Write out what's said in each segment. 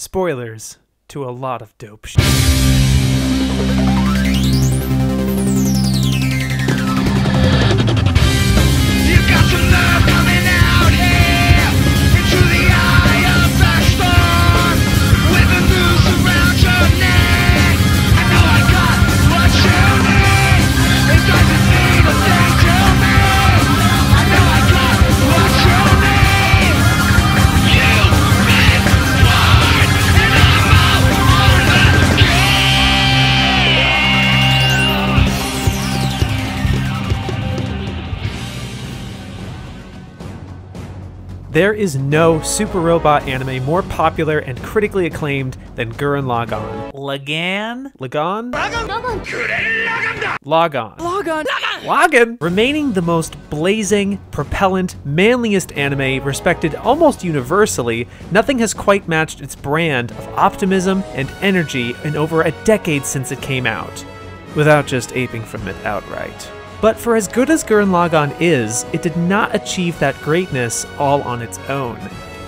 Spoilers to a lot of dope shit. You've got some love coming out here into the eye of the storm, with the noose around your neck. I know I got what you need. It doesn't mean a thing to me. I know I got what you need. You meant one, and I'm all over the. There is no super robot anime more popular and critically acclaimed than Gurren Lagann. Lagann? Lagann? Lagann? Lagann! Lagann. Lagann. Lagann! Remaining the most blazing, propellant, manliest anime respected almost universally, nothing has quite matched its brand of optimism and energy in over a decade since it came out, without just aping from it outright. But for as good as Gurren Lagann is, it did not achieve that greatness all on its own.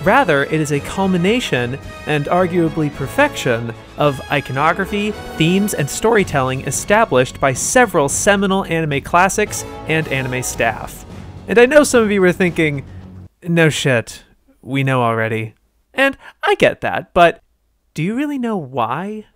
Rather, it is a culmination, and arguably perfection, of iconography, themes, and storytelling established by several seminal anime classics and anime staff. And I know some of you were thinking, no shit, we know already. And I get that, but do you really know why?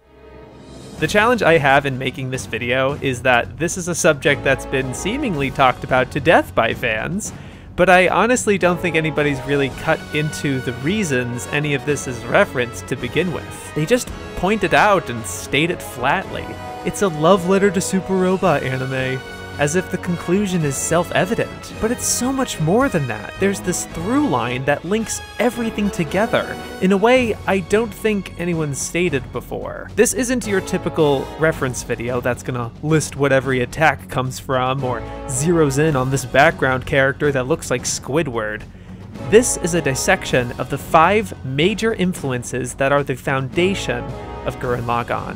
The challenge I have in making this video is that this is a subject that's been seemingly talked about to death by fans, but I honestly don't think anybody's really cut into the reasons any of this is referenced to begin with. They just point it out and state it flatly. It's a love letter to Super Robot anime, as if the conclusion is self-evident. But it's so much more than that. There's this through line that links everything together in a way I don't think anyone stated before. This isn't your typical reference video that's gonna list what every attack comes from or zeroes in on this background character that looks like Squidward. This is a dissection of the 5 major influences that are the foundation of Gurren Lagann.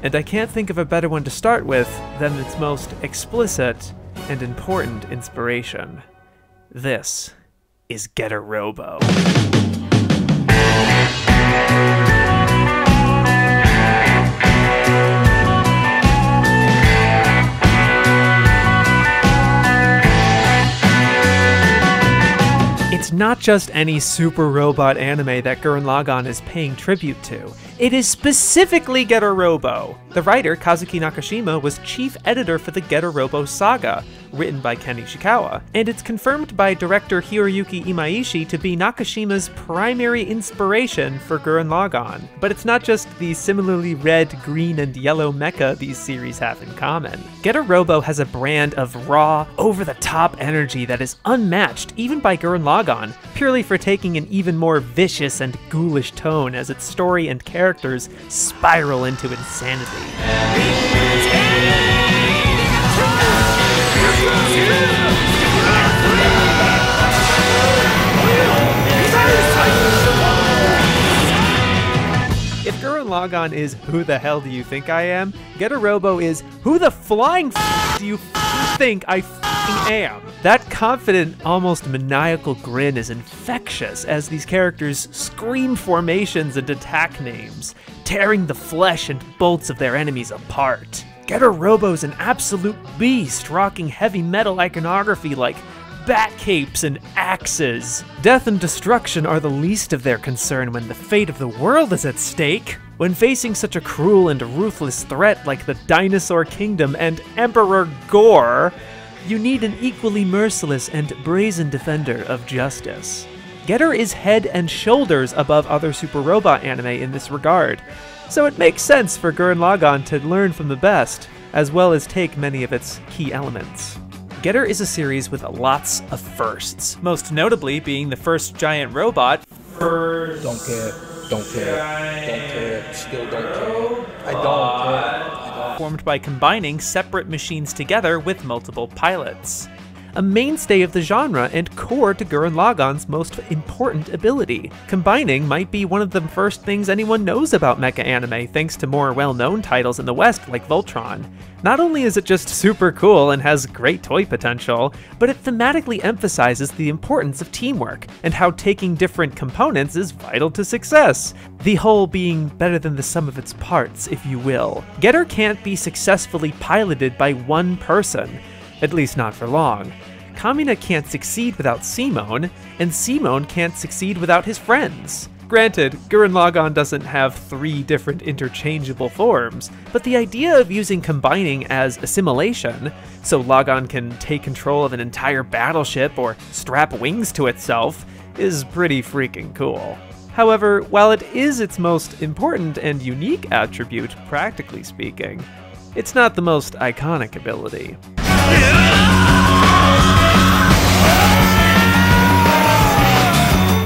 And I can't think of a better one to start with than its most explicit and important inspiration. This is Getter Robo. It's not just any super robot anime that Gurren Lagann is paying tribute to. It is specifically Getter Robo. The writer, Kazuki Nakashima, was chief editor for the Getter Robo saga, written by Ken Ishikawa, and it's confirmed by director Hiroyuki Imaishi to be Nakashima's primary inspiration for Gurren Lagann. But it's not just the similarly red, green, and yellow mecha these series have in common. Getter Robo has a brand of raw, over-the-top energy that is unmatched even by Gurren Lagann, purely for taking an even more vicious and ghoulish tone as its story and character spiral into insanity. If Gurren Lagann is who the hell do you think I am, Getter Robo is who the flying f do you think I am. That confident, almost maniacal grin is infectious as these characters scream formations and attack names, tearing the flesh and bolts of their enemies apart. Getter Robo's an absolute beast, rocking heavy metal iconography like bat capes and axes. Death and destruction are the least of their concern when the fate of the world is at stake. When facing such a cruel and ruthless threat like the Dinosaur Kingdom and Emperor Gore, you need an equally merciless and brazen defender of justice. Getter is head and shoulders above other Super Robot anime in this regard, so it makes sense for Gurren Lagann to learn from the best, as well as take many of its key elements. Getter is a series with lots of firsts, most notably being the first giant robot. First. Don't care. Don't care. Don't care. Still don't care. I don't care. Formed by combining separate machines together with multiple pilots. a mainstay of the genre and core to Gurren Lagann's most important ability. Combining might be one of the first things anyone knows about mecha anime, thanks to more well-known titles in the West like Voltron. Not only is it just super cool and has great toy potential, but it thematically emphasizes the importance of teamwork and how taking different components is vital to success. The whole being better than the sum of its parts, if you will. Getter can't be successfully piloted by one person, at least not for long. Kamina can't succeed without Simone, and Simone can't succeed without his friends. Granted, Gurren Lagann doesn't have three different interchangeable forms, but the idea of using combining as assimilation, so Lagann can take control of an entire battleship or strap wings to itself, is pretty freaking cool. However, while it is its most important and unique attribute, practically speaking, it's not the most iconic ability.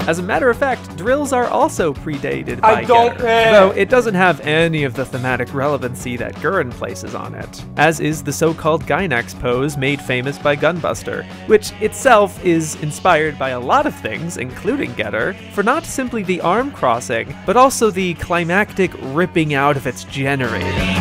As a matter of fact, drills are also predated by Getter, though it doesn't have any of the thematic relevancy that Gurren places on it, as is the so-called Gainax pose made famous by Gunbuster, which itself is inspired by a lot of things, including Getter, for not simply the arm crossing, but also the climactic ripping out of its generator.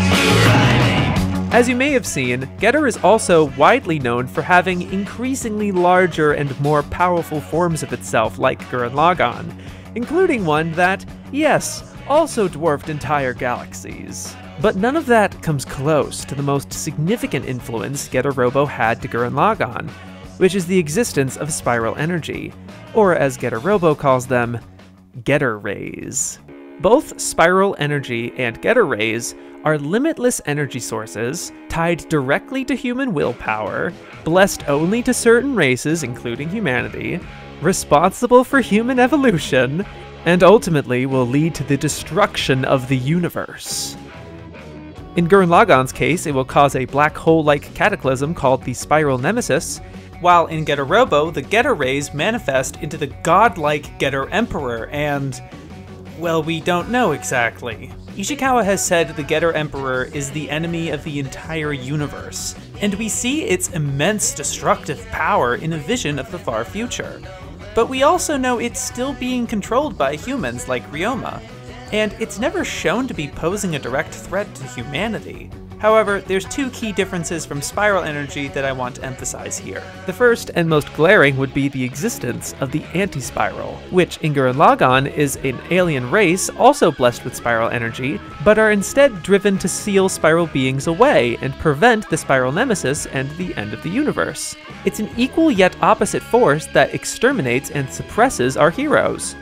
As you may have seen, Getter is also widely known for having increasingly larger and more powerful forms of itself like Gurren Lagann, including one that, yes, also dwarfed entire galaxies. But none of that comes close to the most significant influence Getter Robo had to Gurren Lagann, which is the existence of spiral energy, or as Getter Robo calls them, Getter Rays. Both spiral energy and Getter Rays are limitless energy sources tied directly to human willpower, blessed only to certain races, including humanity, responsible for human evolution, and ultimately will lead to the destruction of the universe. In Gurren Lagann's case, it will cause a black hole-like cataclysm called the Spiral Nemesis, while in Getter Robo, the Getter Rays manifest into the godlike Getter Emperor and... well, we don't know exactly. Ishikawa has said the Getter Emperor is the enemy of the entire universe, and we see its immense destructive power in a vision of the far future. But we also know it's still being controlled by humans like Ryoma, and it's never shown to be posing a direct threat to humanity. However, there's two key differences from spiral energy that I want to emphasize here. The first and most glaring would be the existence of the anti-spiral, which in Gurren Lagann is an alien race also blessed with spiral energy, but are instead driven to seal spiral beings away and prevent the spiral nemesis and the end of the universe. It's an equal yet opposite force that exterminates and suppresses our heroes.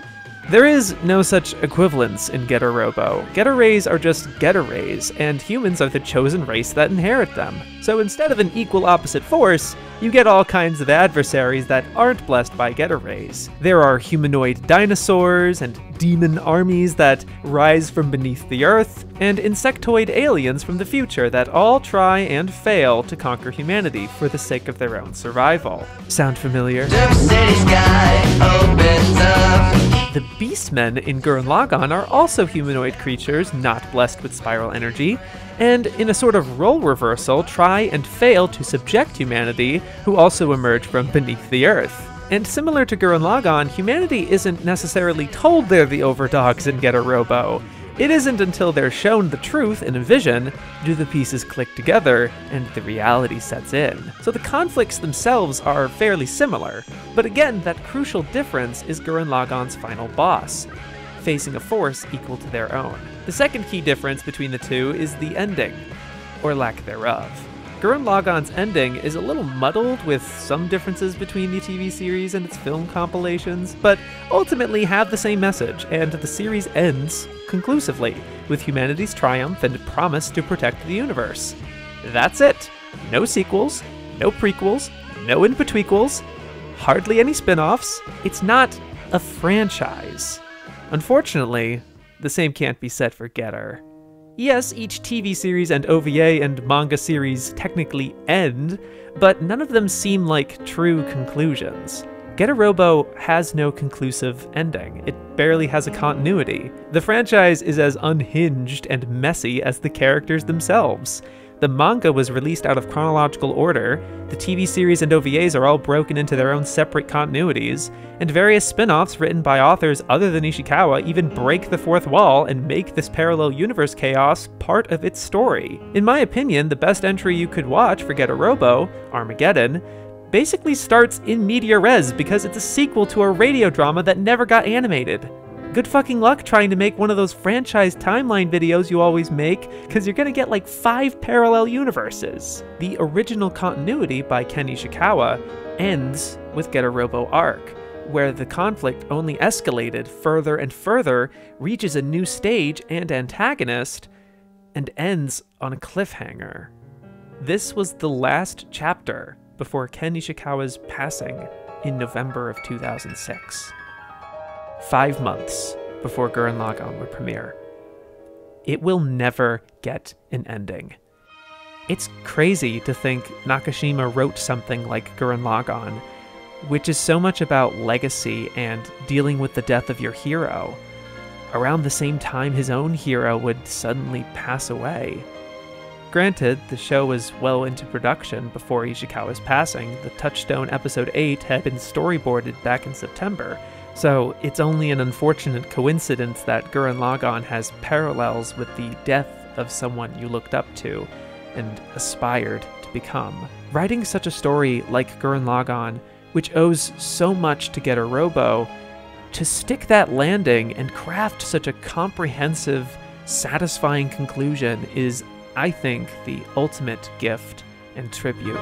There is no such equivalence in Getter Robo. Getter Rays are just Getter Rays, and humans are the chosen race that inherit them. So instead of an equal opposite force, you get all kinds of adversaries that aren't blessed by Getter Rays. There are humanoid dinosaurs and demon armies that rise from beneath the earth, and insectoid aliens from the future that all try and fail to conquer humanity for the sake of their own survival. Sound familiar? The Beastmen in Gurren Lagann are also humanoid creatures not blessed with spiral energy, and in a sort of role reversal try and fail to subject humanity, who also emerge from beneath the earth. And similar to Gurren Lagann, humanity isn't necessarily told they're the overdogs in Getter Robo. It isn't until they're shown the truth in a vision do the pieces click together and the reality sets in. So the conflicts themselves are fairly similar, but again, that crucial difference is Gurren Lagann's final boss, facing a force equal to their own. The second key difference between the two is the ending, or lack thereof. Gurren Lagann's ending is a little muddled with some differences between the TV series and its film compilations, but ultimately have the same message, and the series ends conclusively, with humanity's triumph and promise to protect the universe. That's it. No sequels, no prequels, no in-betwequels, hardly any spin-offs. It's not a franchise. Unfortunately, the same can't be said for Getter. Yes, each TV series and OVA and manga series technically end, but none of them seem like true conclusions. Getter Robo has no conclusive ending. It barely has a continuity. The franchise is as unhinged and messy as the characters themselves. The manga was released out of chronological order, the TV series and OVAs are all broken into their own separate continuities, and various spin-offs written by authors other than Ishikawa even break the fourth wall and make this parallel universe chaos part of its story. In my opinion, the best entry you could watch for Getter Robo, Armageddon, basically starts in media res because it's a sequel to a radio drama that never got animated. Good fucking luck trying to make one of those franchise timeline videos you always make, because you're gonna get like 5 parallel universes. The original continuity by Ken Ishikawa ends with Getter Robo arc, where the conflict only escalated further and further, reaches a new stage and antagonist, and ends on a cliffhanger. This was the last chapter before Ken Ishikawa's passing in November of 2006. 5 months before Gurren Lagann would premiere. It will never get an ending. It's crazy to think Nakashima wrote something like Gurren Lagann, which is so much about legacy and dealing with the death of your hero, around the same time his own hero would suddenly pass away. Granted, the show was well into production before Ishikawa's passing. The Touchstone Episode 8 had been storyboarded back in September, so it's only an unfortunate coincidence that Gurren Lagann has parallels with the death of someone you looked up to and aspired to become. Writing such a story like Gurren Lagann, which owes so much to Getter Robo, to stick that landing and craft such a comprehensive, satisfying conclusion is, I think, the ultimate gift and tribute.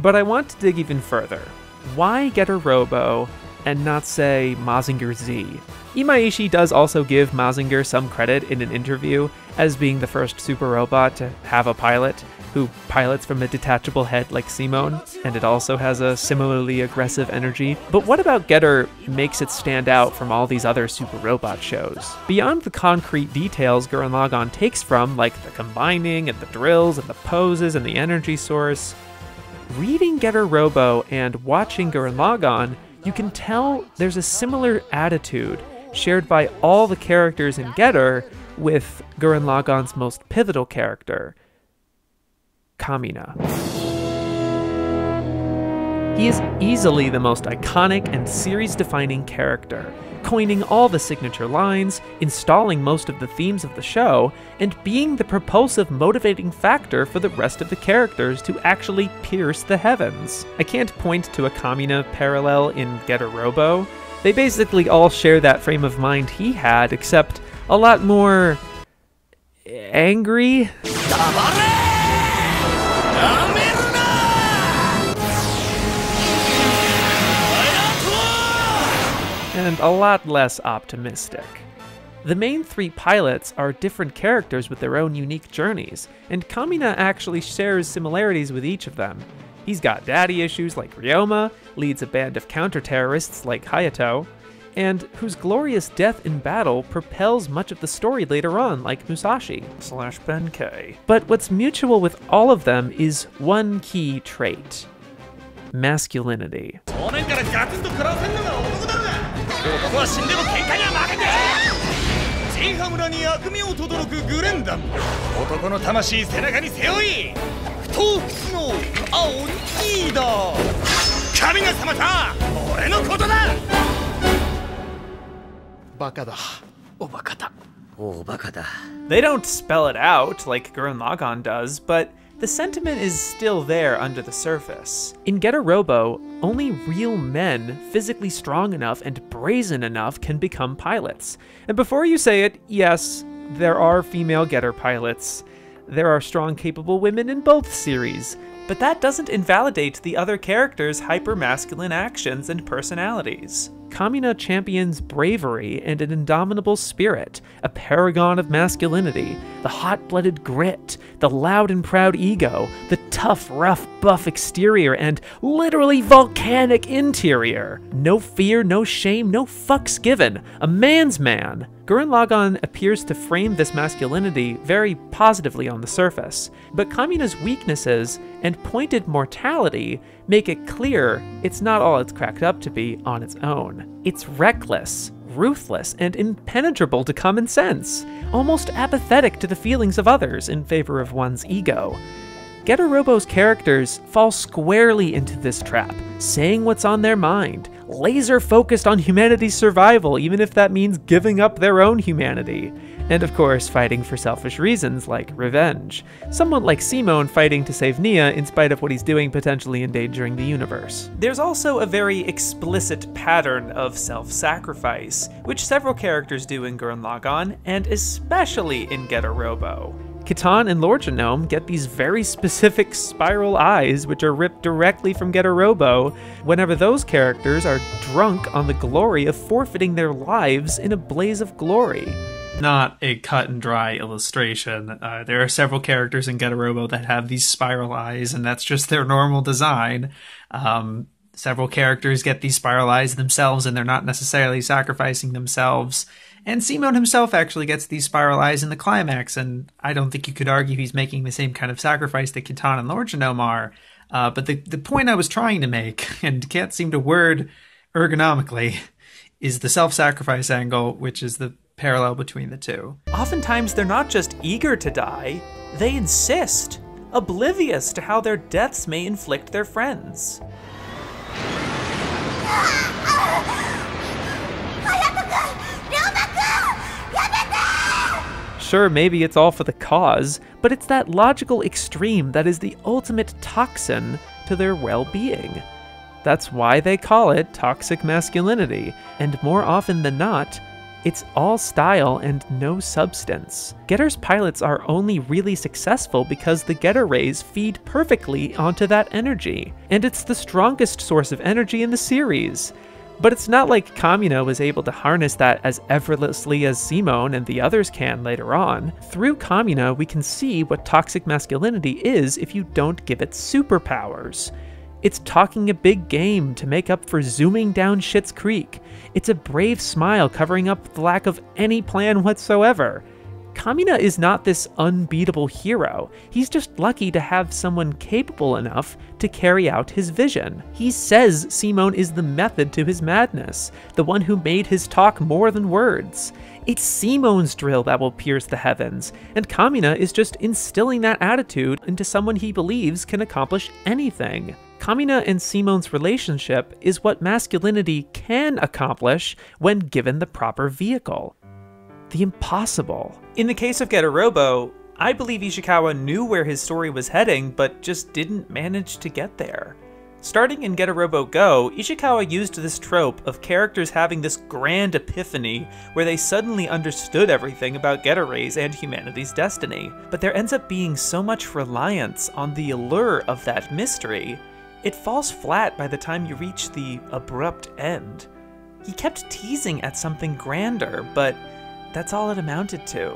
But I want to dig even further. Why Getter Robo and not, say, Mazinger Z? Imaishi does also give Mazinger some credit in an interview as being the first super robot to have a pilot, who pilots from a detachable head like Simone, and it also has a similarly aggressive energy. But what about Getter makes it stand out from all these other super robot shows? Beyond the concrete details Gurren Lagann takes from, like the combining and the drills and the poses and the energy source, reading Getter Robo and watching Gurren Lagann, you can tell there's a similar attitude shared by all the characters in Getter with Gurren Lagann's most pivotal character, Kamina. He is easily the most iconic and series-defining character, coining all the signature lines, installing most of the themes of the show, and being the propulsive motivating factor for the rest of the characters to actually pierce the heavens. I can't point to a Kamina parallel in Getter Robo. They basically all share that frame of mind he had, except a lot more angry. And a lot less optimistic. The main three pilots are different characters with their own unique journeys, and Kamina actually shares similarities with each of them. He's got daddy issues like Ryoma, leads a band of counter-terrorists like Hayato, and whose glorious death in battle propels much of the story later on, like Musashi / Benkei. But what's mutual with all of them is one key trait: masculinity. They don't spell it out like Gurren Lagann does, but the sentiment is still there under the surface. In Getter Robo, only real men physically strong enough and brazen enough can become pilots. And before you say it, yes, there are female Getter pilots. There are strong, capable women in both series, but that doesn't invalidate the other characters' hyper-masculine actions and personalities. Kamina champions bravery and an indomitable spirit, a paragon of masculinity, the hot-blooded grit, the loud and proud ego, the tough, rough, buff exterior, and literally volcanic interior. No fear, no shame, no fucks given. A man's man. Gurren Lagann appears to frame this masculinity very positively on the surface, but Kamina's weaknesses and pointed mortality make it clear it's not all it's cracked up to be on its own. It's reckless, ruthless, and impenetrable to common sense, almost apathetic to the feelings of others in favor of one's ego. Getter Robo's characters fall squarely into this trap, saying what's on their mind, laser-focused on humanity's survival, even if that means giving up their own humanity. And of course, fighting for selfish reasons like revenge. Someone like Simone fighting to save Nia in spite of what he's doing potentially endangering the universe. There's also a very explicit pattern of self-sacrifice, which several characters do in Gurren Lagann, and especially in Getter Robo. Khitan and Lord Genome get these very specific spiral eyes which are ripped directly from Getter Robo whenever those characters are drunk on the glory of forfeiting their lives in a blaze of glory. Not a cut and dry illustration. There are several characters in Getter Robo that have these spiral eyes, and that's just their normal design. Several characters get these spiral eyes themselves, and they're not necessarily sacrificing themselves. And Simone himself actually gets these spiral eyes in the climax, and I don't think you could argue he's making the same kind of sacrifice that Khitan and Lord Genome are. But the point I was trying to make, and can't seem to word ergonomically, is the self-sacrifice angle, which is the parallel between the two. Oftentimes they're not just eager to die, they insist, oblivious to how their deaths may inflict their friends. Sure, maybe it's all for the cause, but it's that logical extreme that is the ultimate toxin to their well-being. That's why they call it toxic masculinity, and more often than not, it's all style and no substance. Getter's pilots are only really successful because the Getter rays feed perfectly onto that energy, and it's the strongest source of energy in the series. But it's not like Kamino was able to harness that as effortlessly as Simone and the others can later on. Through Kamino, we can see what toxic masculinity is if you don't give it superpowers. It's talking a big game to make up for zooming down Schitt's Creek. It's a brave smile covering up the lack of any plan whatsoever. Kamina is not this unbeatable hero. He's just lucky to have someone capable enough to carry out his vision. He says Simone is the method to his madness, the one who made his talk more than words. It's Simone's drill that will pierce the heavens, and Kamina is just instilling that attitude into someone he believes can accomplish anything. Kamina and Simone's relationship is what masculinity can accomplish when given the proper vehicle. The impossible. In the case of Getter Robo, I believe Ishikawa knew where his story was heading, but just didn't manage to get there. Starting in Getter Robo Go, Ishikawa used this trope of characters having this grand epiphany where they suddenly understood everything about Getter rays and humanity's destiny, but there ends up being so much reliance on the allure of that mystery, it falls flat by the time you reach the abrupt end. He kept teasing at something grander, but that's all it amounted to.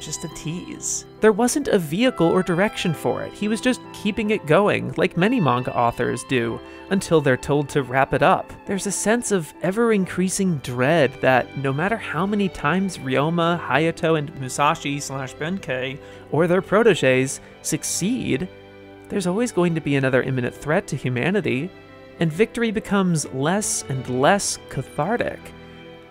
Just a tease. There wasn't a vehicle or direction for it. He was just keeping it going, like many manga authors do, until they're told to wrap it up. There's a sense of ever-increasing dread that no matter how many times Ryoma, Hayato, and Musashi/Benkei, or their protégés, succeed, there's always going to be another imminent threat to humanity, and victory becomes less and less cathartic.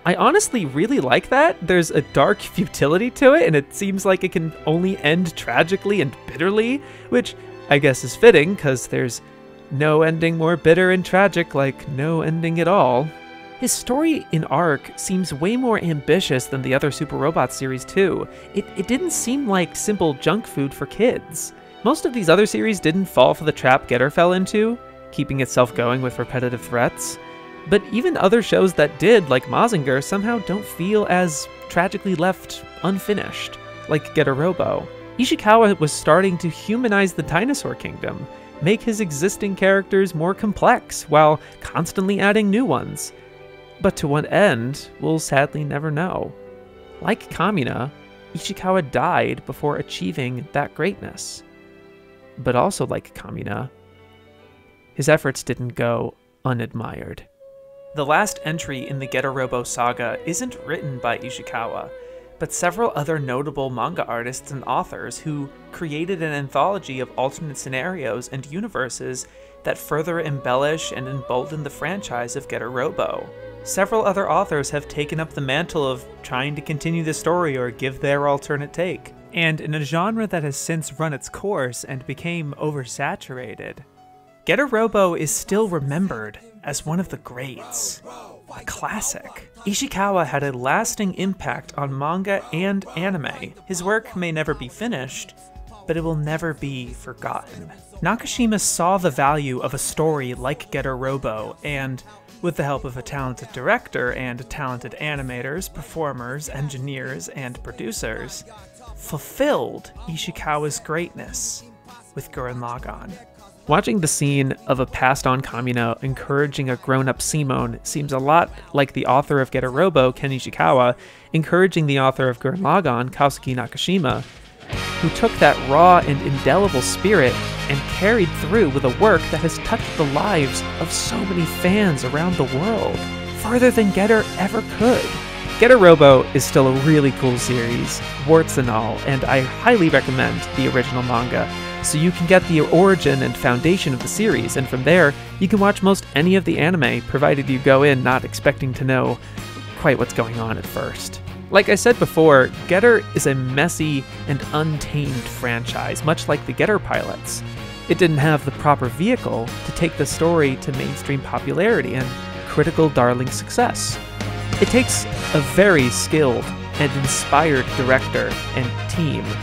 I honestly really like that. There's a dark futility to it, and it seems like it can only end tragically and bitterly, which I guess is fitting, because there's no ending more bitter and tragic, like no ending at all. His story in Arc seems way more ambitious than the other Super Robot series too. It didn't seem like simple junk food for kids. Most of these other series didn't fall for the trap Getter fell into, keeping itself going with repetitive threats, but even other shows that did, like Mazinger, somehow don't feel as tragically left unfinished, like Getter Robo. Ishikawa was starting to humanize the Dinosaur Kingdom, make his existing characters more complex while constantly adding new ones. But to what end, we'll sadly never know. Like Kamina, Ishikawa died before achieving that greatness. But also like Kamina, his efforts didn't go unadmired. The last entry in the Getter Robo saga isn't written by Ishikawa, but several other notable manga artists and authors who created an anthology of alternate scenarios and universes that further embellish and embolden the franchise of Getter Robo. Several other authors have taken up the mantle of trying to continue the story or give their alternate take. And in a genre that has since run its course and became oversaturated, Getter Robo is still remembered as one of the greats, a classic. Ishikawa had a lasting impact on manga and anime. His work may never be finished, but it will never be forgotten. Nakashima saw the value of a story like Getter Robo, and with the help of a talented director and talented animators, performers, engineers, and producers, fulfilled Ishikawa's greatness with Gurren Lagann. Watching the scene of a passed-on Kamina encouraging a grown-up Simone seems a lot like the author of Getter Robo, Ken Ishikawa, encouraging the author of Gurren Lagann, Kazuki Nakashima, who took that raw and indelible spirit and carried through with a work that has touched the lives of so many fans around the world, farther than Getter ever could. Getter Robo is still a really cool series, warts and all, and I highly recommend the original manga, so you can get the origin and foundation of the series, and from there, you can watch most any of the anime, provided you go in not expecting to know quite what's going on at first. Like I said before, Getter is a messy and untamed franchise, much like the Getter pilots. It didn't have the proper vehicle to take the story to mainstream popularity and critical darling success. It takes a very skilled and inspired director and team to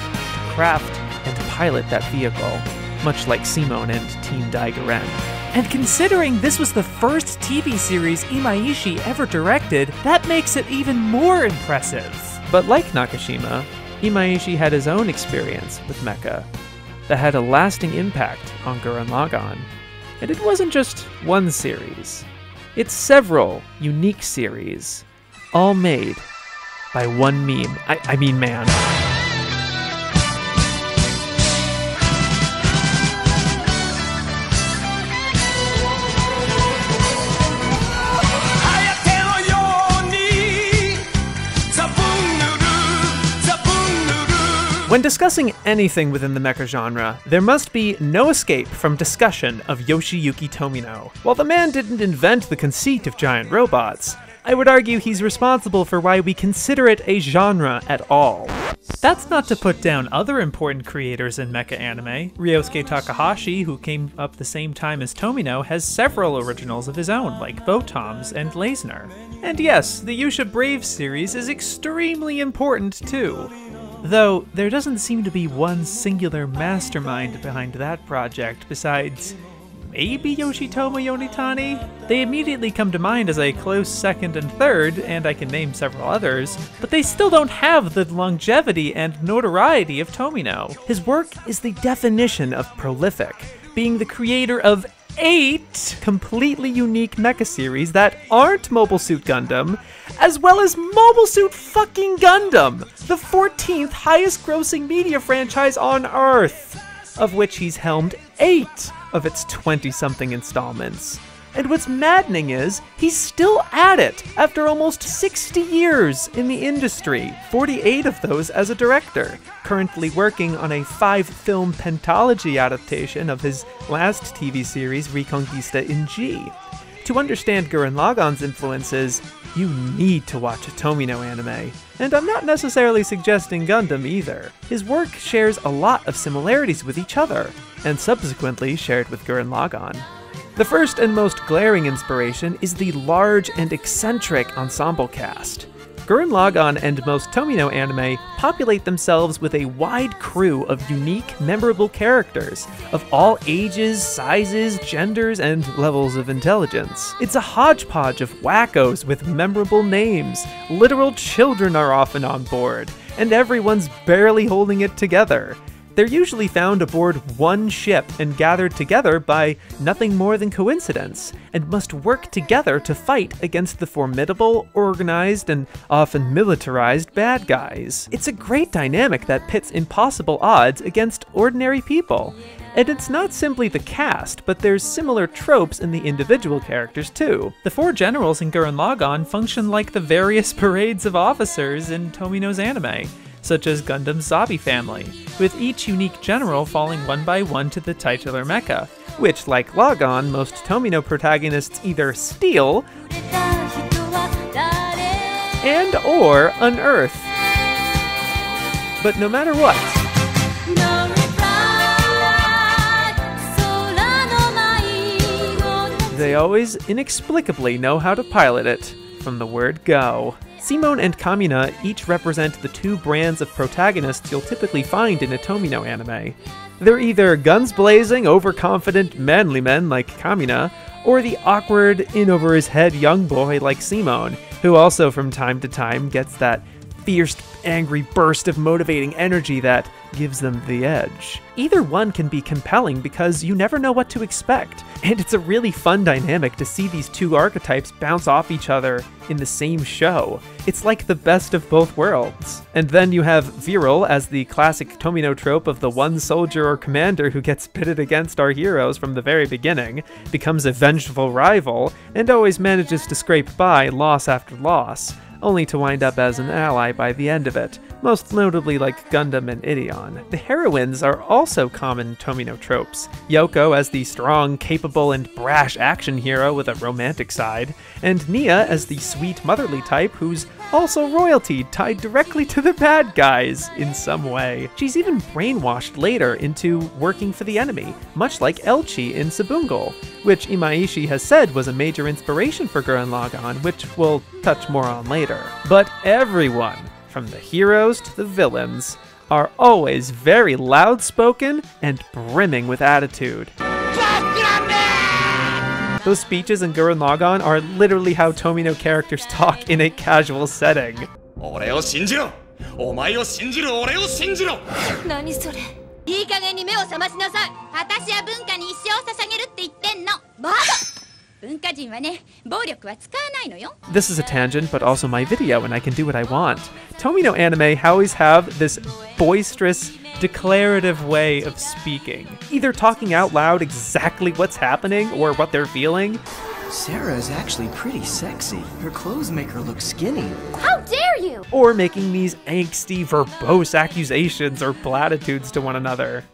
craft and pilot that vehicle, much like Simone and Team Daiguren. And considering this was the first TV series Imaishi ever directed, that makes it even more impressive. But like Nakashima, Imaishi had his own experience with mecha that had a lasting impact on Gurren Lagann. And it wasn't just one series. It's several unique series, all made by one meme. I mean man. When discussing anything within the mecha genre, there must be no escape from discussion of Yoshiyuki Tomino. While the man didn't invent the conceit of giant robots, I would argue he's responsible for why we consider it a genre at all. That's not to put down other important creators in mecha anime. Ryosuke Takahashi, who came up the same time as Tomino, has several originals of his own, like Botoms and Leisner. And yes, the Yusha Brave series is extremely important too. Though, there doesn't seem to be one singular mastermind behind that project besides maybe Yoshitomo Yonitani? They immediately come to mind as a close second and third, and I can name several others, but they still don't have the longevity and notoriety of Tomino. His work is the definition of prolific, being the creator of 8 completely unique mecha series that aren't Mobile Suit Gundam, as well as Mobile Suit fucking Gundam, the 14th highest grossing media franchise on Earth, of which he's helmed 8 of its 20-something installments. And what's maddening is, he's still at it after almost 60 years in the industry, 48 of those as a director, currently working on a 5-film pentology adaptation of his last TV series, Reconquista in G. To understand Gurren Lagann's influences, you need to watch a Tomino anime. And I'm not necessarily suggesting Gundam either. His work shares a lot of similarities with each other, and subsequently shared with Gurren Lagann. The first and most glaring inspiration is the large and eccentric ensemble cast. Gurren Lagann and most Tomino anime populate themselves with a wide crew of unique, memorable characters of all ages, sizes, genders, and levels of intelligence. It's a hodgepodge of wackos with memorable names, literal children are often on board, and everyone's barely holding it together. They're usually found aboard one ship and gathered together by nothing more than coincidence, and must work together to fight against the formidable, organized, and often militarized bad guys. It's a great dynamic that pits impossible odds against ordinary people, And it's not simply the cast, but there's similar tropes in the individual characters too. The four generals in Gurren Lagann function like the various parades of officers in Tomino's anime, such as Gundam's Zabi family, with each unique general falling one by one to the titular mecha, which, like Lagann, most Tomino protagonists either steal and or unearth. But no matter what, they always inexplicably know how to pilot it from the word go. Simone and Kamina each represent the two brands of protagonists you'll typically find in a Tomino anime. They're either guns blazing, overconfident, manly men like Kamina, or the awkward, in-over-his-head young boy like Simone, who also from time to time gets that fierce, angry burst of motivating energy that gives them the edge. Either one can be compelling because you never know what to expect, and it's a really fun dynamic to see these two archetypes bounce off each other in the same show. It's like the best of both worlds. And then you have Virile as the classic Tomino trope of the one soldier or commander who gets pitted against our heroes from the very beginning, becomes a vengeful rival, and always manages to scrape by loss after loss, only to wind up as an ally by the end of it, most notably like Gundam and Ideon. The heroines are also common Tomino tropes, Yoko as the strong, capable, and brash action hero with a romantic side, and Nia as the sweet, motherly type who's also royalty tied directly to the bad guys in some way. She's even brainwashed later into working for the enemy, much like Elchi in Xabungle, which Imaishi has said was a major inspiration for Gurren Lagann, which we'll touch more on later. But everyone, from the heroes to the villains, are always very loud-spoken and brimming with attitude. Those speeches in Gurren Lagann are literally how Tomino characters talk in a casual setting. This is a tangent, but also my video, and I can do what I want. Tomino anime always have this boisterous, declarative way of speaking, either talking out loud exactly what's happening or what they're feeling. Sarah is actually pretty sexy. Her clothes make her look skinny. How dare you! Or making these angsty, verbose accusations or platitudes to one another.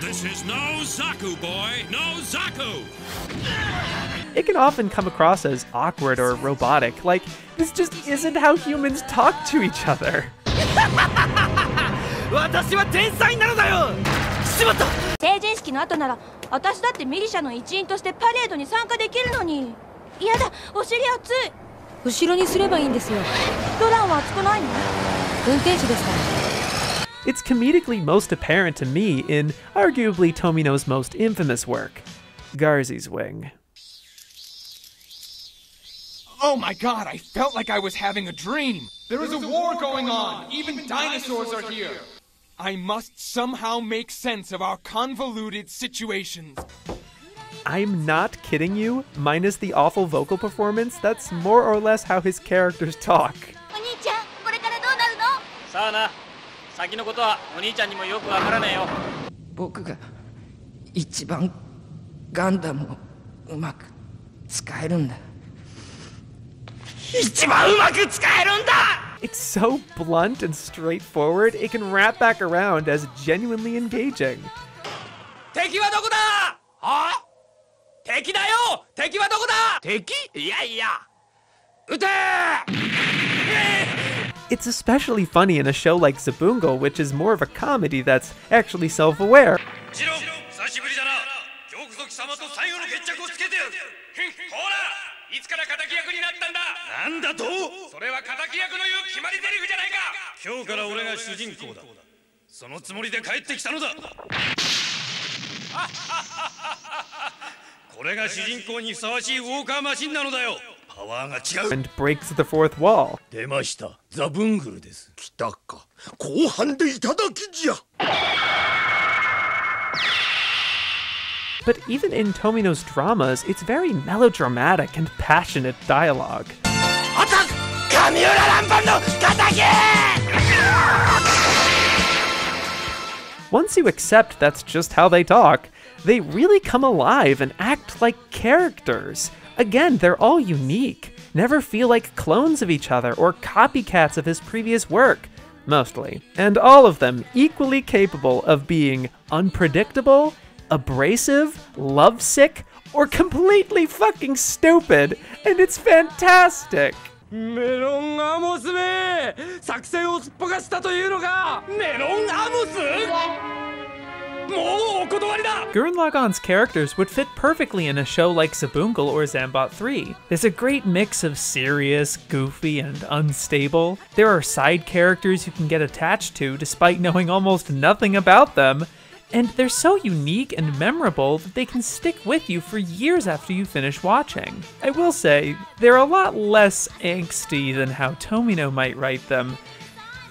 This is no Zaku, boy! No Zaku! It can often come across as awkward or robotic, like this just isn't how humans talk to each other. It's comedically most apparent to me in arguably Tomino's most infamous work, Garzey's Wing. Oh my god, I felt like I was having a dream! There is a war going on! Even dinosaurs are here! I must somehow make sense of our convoluted situations. I'm not kidding you, minus the awful vocal performance, that's more or less how his characters talk. It's so blunt and straightforward, it can wrap back around as genuinely engaging. It's especially funny in a show like Xabungle, which is more of a comedy that's actually self-aware. And breaks the fourth wall. but even in Tomino's dramas, it's very melodramatic and passionate dialogue. Once you accept that's just how they talk, they really come alive and act like characters. Again, they're all unique, never feel like clones of each other or copycats of his previous work, mostly. And all of them equally capable of being unpredictable, abrasive, lovesick, or completely fucking stupid, and it's fantastic! Gurren Lagann's characters would fit perfectly in a show like Xabungle or Zambot 3. There's a great mix of serious, goofy, and unstable. There are side characters you can get attached to despite knowing almost nothing about them, and they're so unique and memorable that they can stick with you for years after you finish watching. I will say, they're a lot less angsty than how Tomino might write them.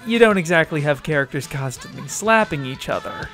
You don't exactly have characters constantly slapping each other.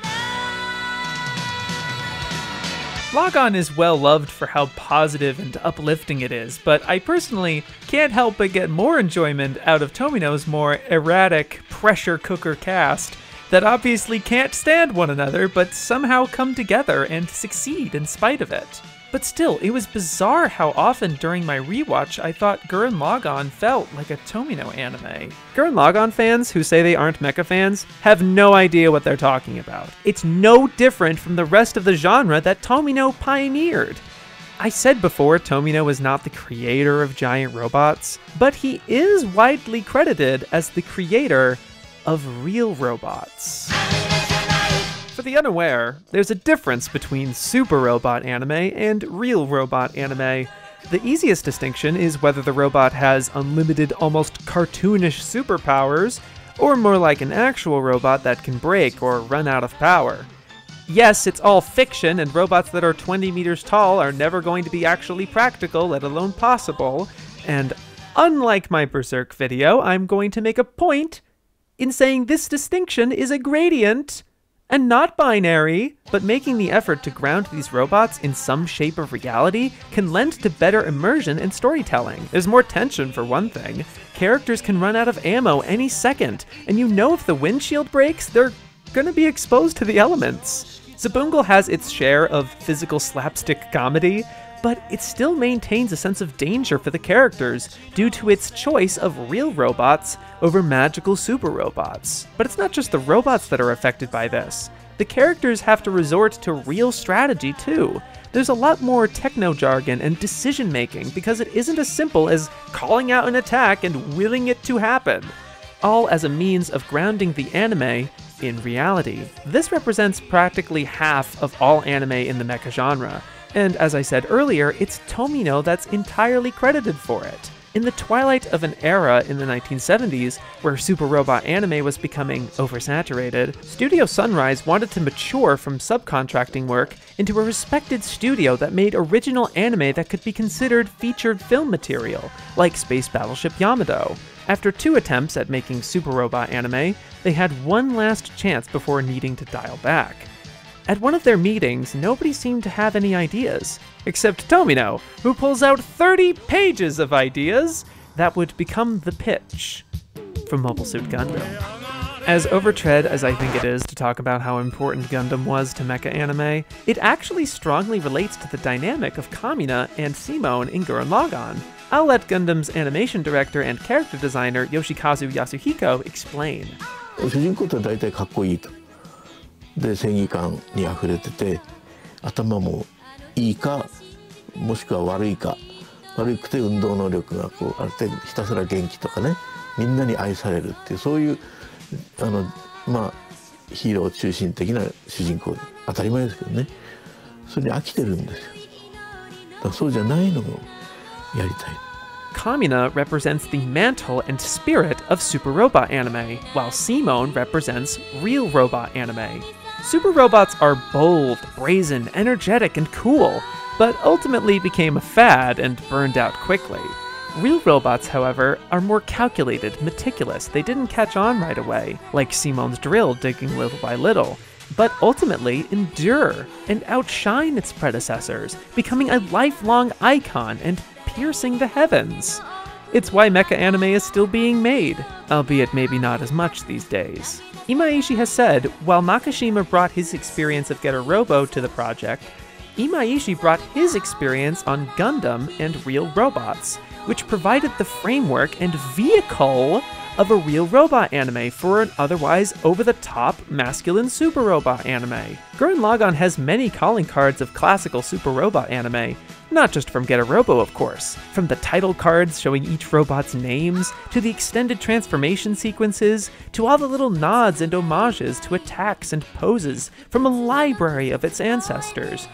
Lagann is well loved for how positive and uplifting it is, but I personally can't help but get more enjoyment out of Tomino's more erratic, pressure cooker cast that obviously can't stand one another but somehow come together and succeed in spite of it. But still, it was bizarre how often during my rewatch I thought Gurren Lagann felt like a Tomino anime. Gurren Lagann fans who say they aren't mecha fans have no idea what they're talking about. It's no different from the rest of the genre that Tomino pioneered. I said before Tomino is not the creator of giant robots, but he is widely credited as the creator of real robots. For the unaware, there's a difference between super robot anime and real robot anime. The easiest distinction is whether the robot has unlimited, almost cartoonish superpowers, or more like an actual robot that can break or run out of power. Yes, it's all fiction, and robots that are 20 meters tall are never going to be actually practical, let alone possible, and unlike my Berserk video, I'm going to make a point in saying this distinction is a gradient and not binary, but making the effort to ground these robots in some shape of reality can lend to better immersion and storytelling. There's more tension for one thing. Characters can run out of ammo any second, and you know if the windshield breaks, they're gonna be exposed to the elements. Xabungle has its share of physical slapstick comedy, but it still maintains a sense of danger for the characters due to its choice of real robots over magical super robots. But it's not just the robots that are affected by this. The characters have to resort to real strategy too. There's a lot more techno jargon and decision making because it isn't as simple as calling out an attack and willing it to happen, all as a means of grounding the anime in reality. This represents practically half of all anime in the mecha genre. And as I said earlier, it's Tomino that's entirely credited for it. In the twilight of an era in the 1970s, where super robot anime was becoming oversaturated, Studio Sunrise wanted to mature from subcontracting work into a respected studio that made original anime that could be considered featured film material, like Space Battleship Yamato. After two attempts at making super robot anime, they had one last chance before needing to dial back. At one of their meetings, nobody seemed to have any ideas, except Tomino, who pulls out 30 pages of ideas that would become the pitch for Mobile Suit Gundam. As overtread as I think it is to talk about how important Gundam was to mecha anime, it actually strongly relates to the dynamic of Kamina and Simone in Gurren Lagann. I'll let Gundam's animation director and character designer Yoshikazu Yasuhiko explain. で、正義感に溢れてて、頭もいいか、もしくは悪いか、悪くて運動能力がこうある程度ひたすら元気とかね、みんなに愛されるっていうそういうまあヒーロー中心的な主人公、当たり前ですけどね、それに飽きてるんですよ。だからそうじゃないのをやりたい。 Kamina represents the mantle and spirit of super robot anime, while Simone represents real robot anime. Super robots are bold, brazen, energetic, and cool, but ultimately became a fad and burned out quickly. Real robots, however, are more calculated, meticulous, they didn't catch on right away, like Simone's drill digging little by little, but ultimately endure and outshine its predecessors, becoming a lifelong icon and piercing the heavens. It's why mecha anime is still being made, albeit maybe not as much these days. Imaishi has said, while Nakashima brought his experience of Getter Robo to the project, Imaishi brought his experience on Gundam and real robots, which provided the framework and vehicle of a real robot anime for an otherwise over-the-top masculine super robot anime. Gurren Lagann has many calling cards of classical super robot anime, not just from Getter Robo, of course. From the title cards showing each robot's names, to the extended transformation sequences, to all the little nods and homages to attacks and poses from a library of its ancestors.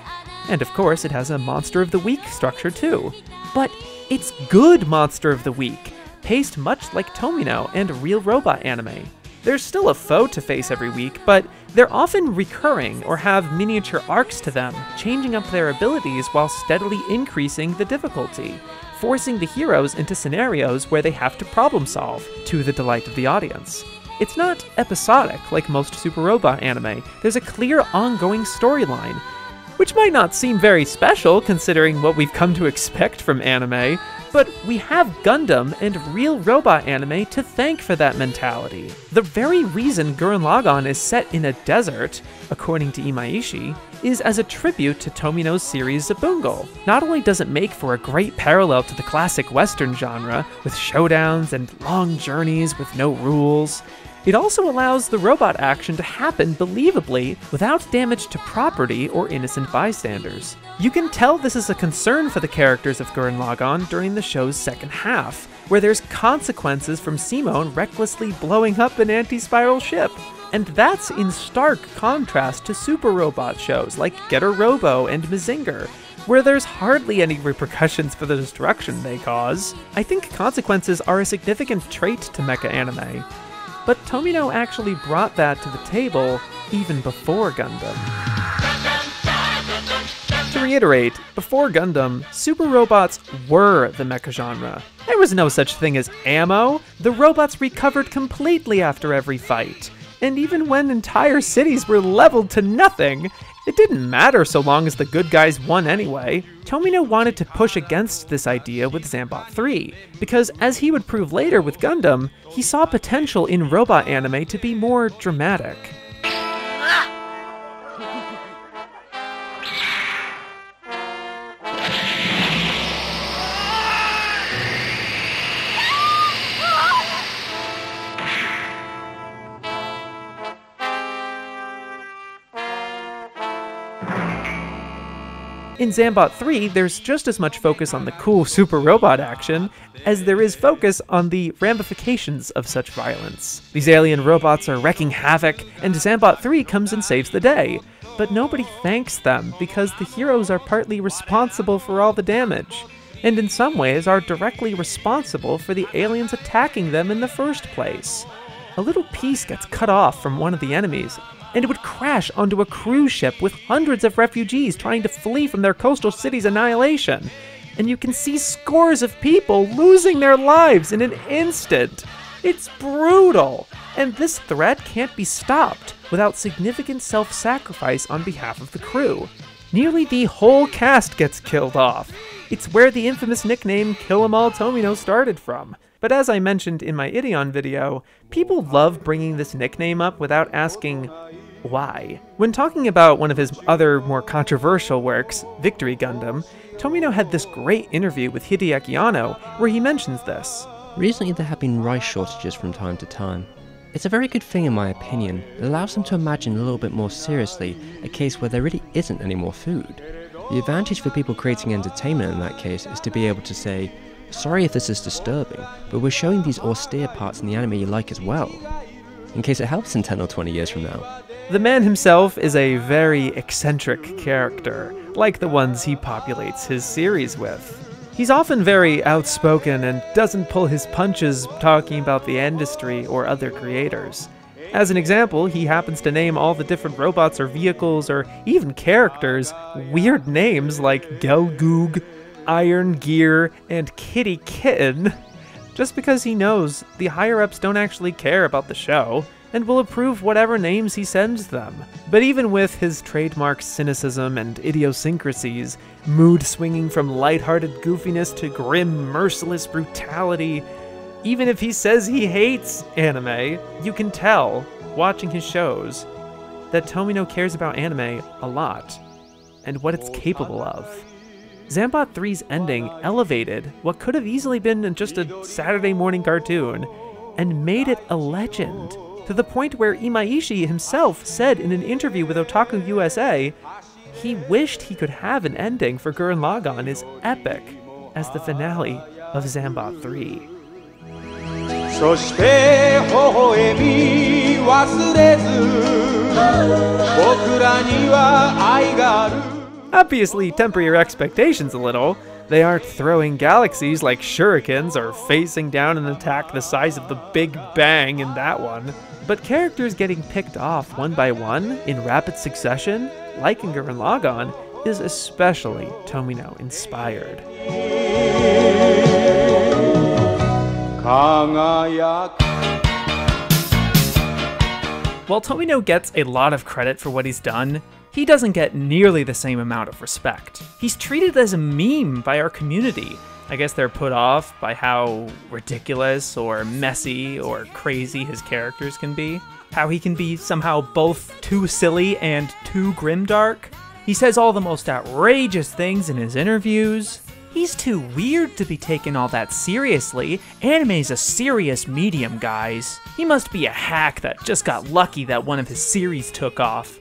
And of course, it has a Monster of the Week structure too. But it's good Monster of the Week, paced much like Tomino and real robot anime. There's still a foe to face every week, but they're often recurring or have miniature arcs to them, changing up their abilities while steadily increasing the difficulty, forcing the heroes into scenarios where they have to problem solve, to the delight of the audience. It's not episodic like most Super Robot anime. There's a clear ongoing storyline, which might not seem very special considering what we've come to expect from anime, but we have Gundam and real robot anime to thank for that mentality. The very reason Gurren Lagann is set in a desert, according to Imaishi, is as a tribute to Tomino's series Xabungle. Not only does it make for a great parallel to the classic Western genre, with showdowns and long journeys with no rules, it also allows the robot action to happen believably without damage to property or innocent bystanders. You can tell this is a concern for the characters of Gurren Lagann during the show's second half, where there's consequences from Simone recklessly blowing up an anti-spiral ship. And that's in stark contrast to super robot shows like Getter Robo and Mazinger, where there's hardly any repercussions for the destruction they cause. I think consequences are a significant trait to mecha anime, but Tomino actually brought that to the table even before Gundam. To reiterate, before Gundam, super robots were the mecha genre. There was no such thing as ammo. The robots recovered completely after every fight. And even when entire cities were leveled to nothing, it didn't matter so long as the good guys won anyway. Tomino wanted to push against this idea with Zambot 3, because as he would prove later with Gundam, he saw potential in robot anime to be more dramatic. In Zambot 3, there's just as much focus on the cool super robot action as there is focus on the ramifications of such violence. These alien robots are wreaking havoc, and Zambot 3 comes and saves the day, but nobody thanks them because the heroes are partly responsible for all the damage, and in some ways are directly responsible for the aliens attacking them in the first place. A little piece gets cut off from one of the enemies, and it would crash onto a cruise ship with hundreds of refugees trying to flee from their coastal city's annihilation. And you can see scores of people losing their lives in an instant. It's brutal! And this threat can't be stopped without significant self-sacrifice on behalf of the crew. Nearly the whole cast gets killed off. It's where the infamous nickname Kill 'Em All Tomino started from. But as I mentioned in my Ideon video, people love bringing this nickname up without asking why. When talking about one of his other more controversial works, Victory Gundam, Tomino had this great interview with Hideaki Anno where he mentions this. Recently there have been rice shortages from time to time. It's a very good thing in my opinion. It allows them to imagine a little bit more seriously a case where there really isn't any more food. The advantage for people creating entertainment in that case is to be able to say, sorry if this is disturbing, but we're showing these austere parts in the anime you like as well, in case it helps in 10 or 20 years from now. The man himself is a very eccentric character, like the ones he populates his series with. He's often very outspoken and doesn't pull his punches talking about the industry or other creators. As an example, he happens to name all the different robots or vehicles or even characters weird names like Gelgoog, Iron Gear, and Kitty Kitten, just because he knows the higher-ups don't actually care about the show, and will approve whatever names he sends them. But even with his trademark cynicism and idiosyncrasies, mood swinging from lighthearted goofiness to grim, merciless brutality, even if he says he hates anime, you can tell, watching his shows, that Tomino cares about anime a lot, and what it's capable of. Zambot 3's ending elevated what could have easily been just a Saturday morning cartoon, and made it a legend, to the point where Imaishi himself said in an interview with Otaku USA he wished he could have an ending for Gurren Lagann as epic as the finale of Zambot 3. そして微笑み忘れず僕らには愛がある Obviously, temper your expectations a little. They aren't throwing galaxies like shurikens or facing down an attack the size of the Big Bang in that one. But characters getting picked off one by one in rapid succession, like in Gurren Lagann, is especially Tomino-inspired. While Tomino gets a lot of credit for what he's done, he doesn't get nearly the same amount of respect. He's treated as a meme by our community. I guess they're put off by how ridiculous or messy or crazy his characters can be. How he can be somehow both too silly and too grimdark. He says all the most outrageous things in his interviews. He's too weird to be taken all that seriously. Anime's a serious medium, guys. He must be a hack that just got lucky that one of his series took off.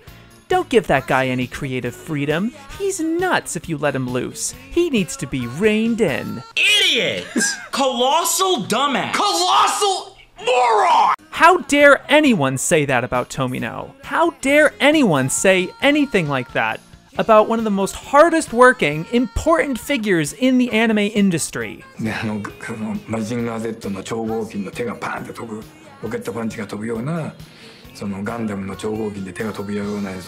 Don't give that guy any creative freedom. He's nuts if you let him loose. He needs to be reined in. Idiot! Colossal dumbass! Colossal moron! How dare anyone say that about Tomino? How dare anyone say anything like that about one of the most hardest working, important figures in the anime industry? I don't care how bad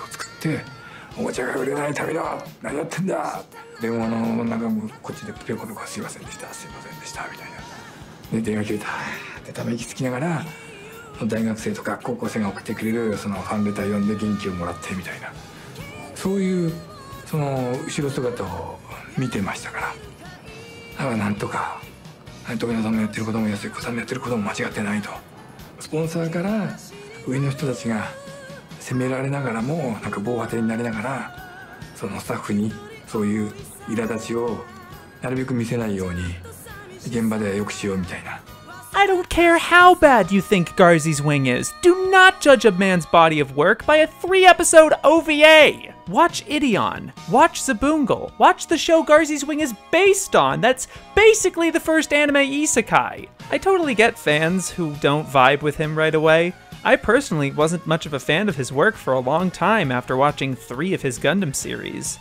you think Garzey's Wing is. Do not judge a man's body of work by a 3-episode OVA. Watch Ideon, watch Xabungle, watch the show Garzey's Wing is based on. That's basically the first anime isekai. I totally get fans who don't vibe with him right away. I personally wasn't much of a fan of his work for a long time after watching 3 of his Gundam series.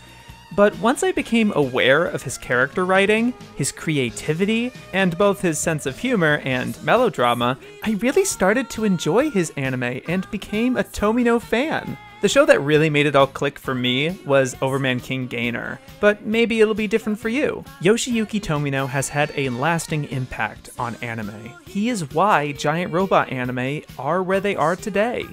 But once I became aware of his character writing, his creativity, and both his sense of humor and melodrama, I really started to enjoy his anime and became a Tomino fan. The show that really made it all click for me was Overman King Gainer, but maybe it'll be different for you. Yoshiyuki Tomino has had a lasting impact on anime. He is why giant robot anime are where they are today,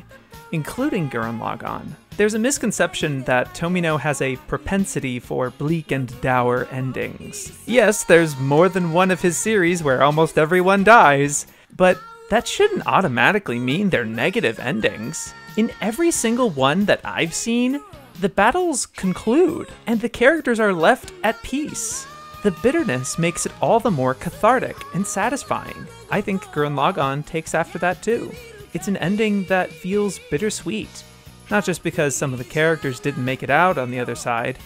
including Gurren Lagann. There's a misconception that Tomino has a propensity for bleak and dour endings. Yes, there's more than one of his series where almost everyone dies, but that shouldn't automatically mean they're negative endings. In every single one that I've seen, the battles conclude, and the characters are left at peace. The bitterness makes it all the more cathartic and satisfying. I think Gurren Lagann takes after that too. It's an ending that feels bittersweet. Not just because some of the characters didn't make it out on the other side,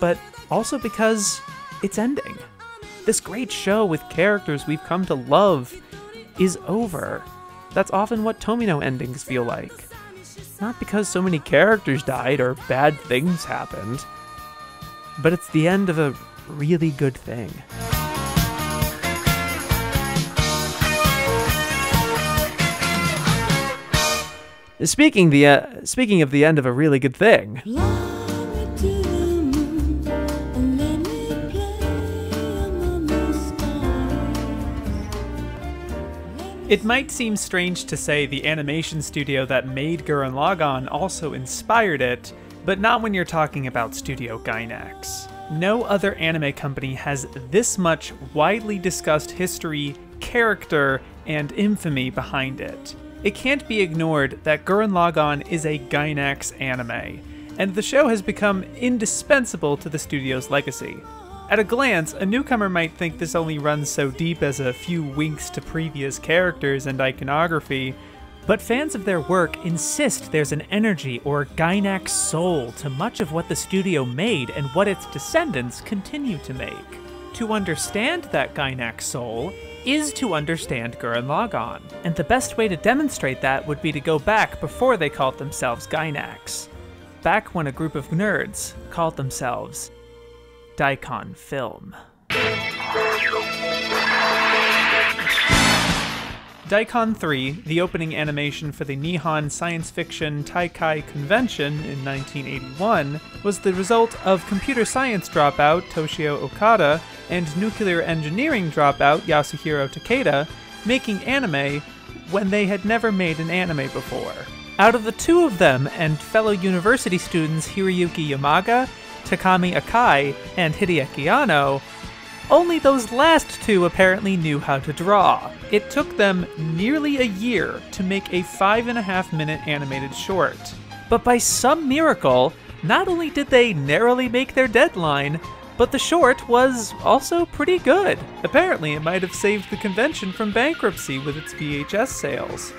but also because it's ending. This great show with characters we've come to love is over. That's often what Tomino endings feel like. Not because so many characters died or bad things happened, but it's the end of a really good thing. Speaking of the end of a really good thing. It might seem strange to say the animation studio that made Gurren Lagann also inspired it, but not when you're talking about Studio Gainax. No other anime company has this much widely discussed history, character, and infamy behind it. It can't be ignored that Gurren Lagann is a Gainax anime, and the show has become indispensable to the studio's legacy. At a glance, a newcomer might think this only runs so deep as a few winks to previous characters and iconography, but fans of their work insist there's an energy or Gainax soul to much of what the studio made and what its descendants continue to make. To understand that Gainax soul is to understand Gurren Lagann, and the best way to demonstrate that would be to go back before they called themselves Gainax. Back when a group of nerds called themselves Daicon Film. Daicon 3, the opening animation for the Nihon Science Fiction Taikai Convention in 1981, was the result of computer science dropout Toshio Okada and nuclear engineering dropout Yasuhiro Takeda making anime when they had never made an anime before. Out of the two of them and fellow university students Hiroyuki Yamaga, Takami Akai, and Hideaki Anno, only those last two apparently knew how to draw. It took them nearly a year to make a 5.5-minute animated short. But by some miracle, not only did they narrowly make their deadline, but the short was also pretty good. Apparently it might have saved the convention from bankruptcy with its VHS sales.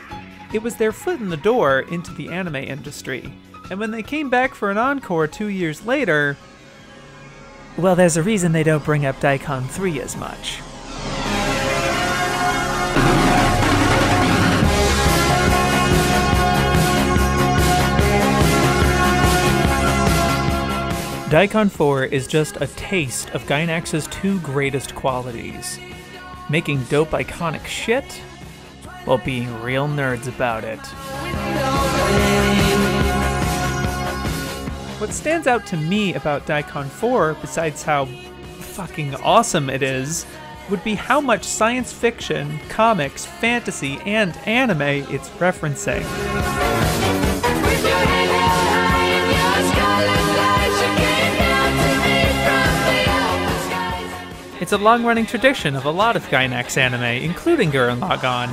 It was their foot in the door into the anime industry, and when they came back for an encore 2 years later, well, there's a reason they don't bring up Daicon 3 as much. Daicon 4 is just a taste of Gainax's two greatest qualities: making dope iconic shit, while being real nerds about it. What stands out to me about Daicon 4, besides how fucking awesome it is, would be how much science fiction, comics, fantasy, and anime it's referencing. It's a long-running tradition of a lot of Gainax anime, including Gurren Lagann,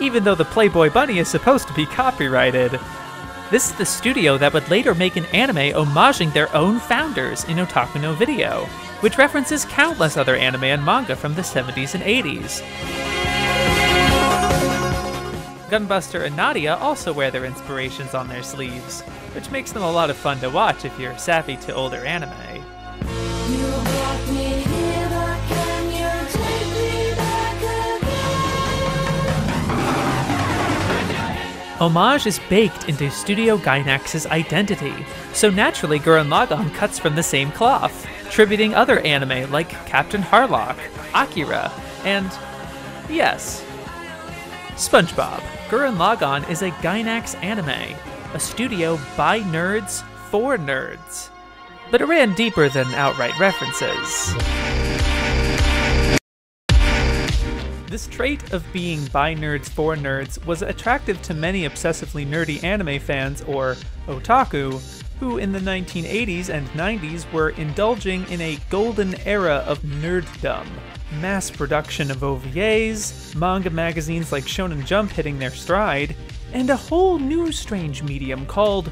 even though the Playboy Bunny is supposed to be copyrighted. This is the studio that would later make an anime homaging their own founders in Otaku no Video, which references countless other anime and manga from the 70s and 80s. Gunbuster and Nadia also wear their inspirations on their sleeves, which makes them a lot of fun to watch if you're savvy to older anime. Homage is baked into Studio Gainax's identity, so naturally Gurren Lagann cuts from the same cloth, tributing other anime like Captain Harlock, Akira, and, yes, SpongeBob. Gurren Lagann is a Gainax anime, a studio by nerds for nerds, but it ran deeper than outright references. This trait of being by nerds for nerds was attractive to many obsessively nerdy anime fans, or otaku, who in the 1980s and 90s were indulging in a golden era of nerddom. Mass production of OVAs, manga magazines like Shonen Jump hitting their stride, and a whole new strange medium called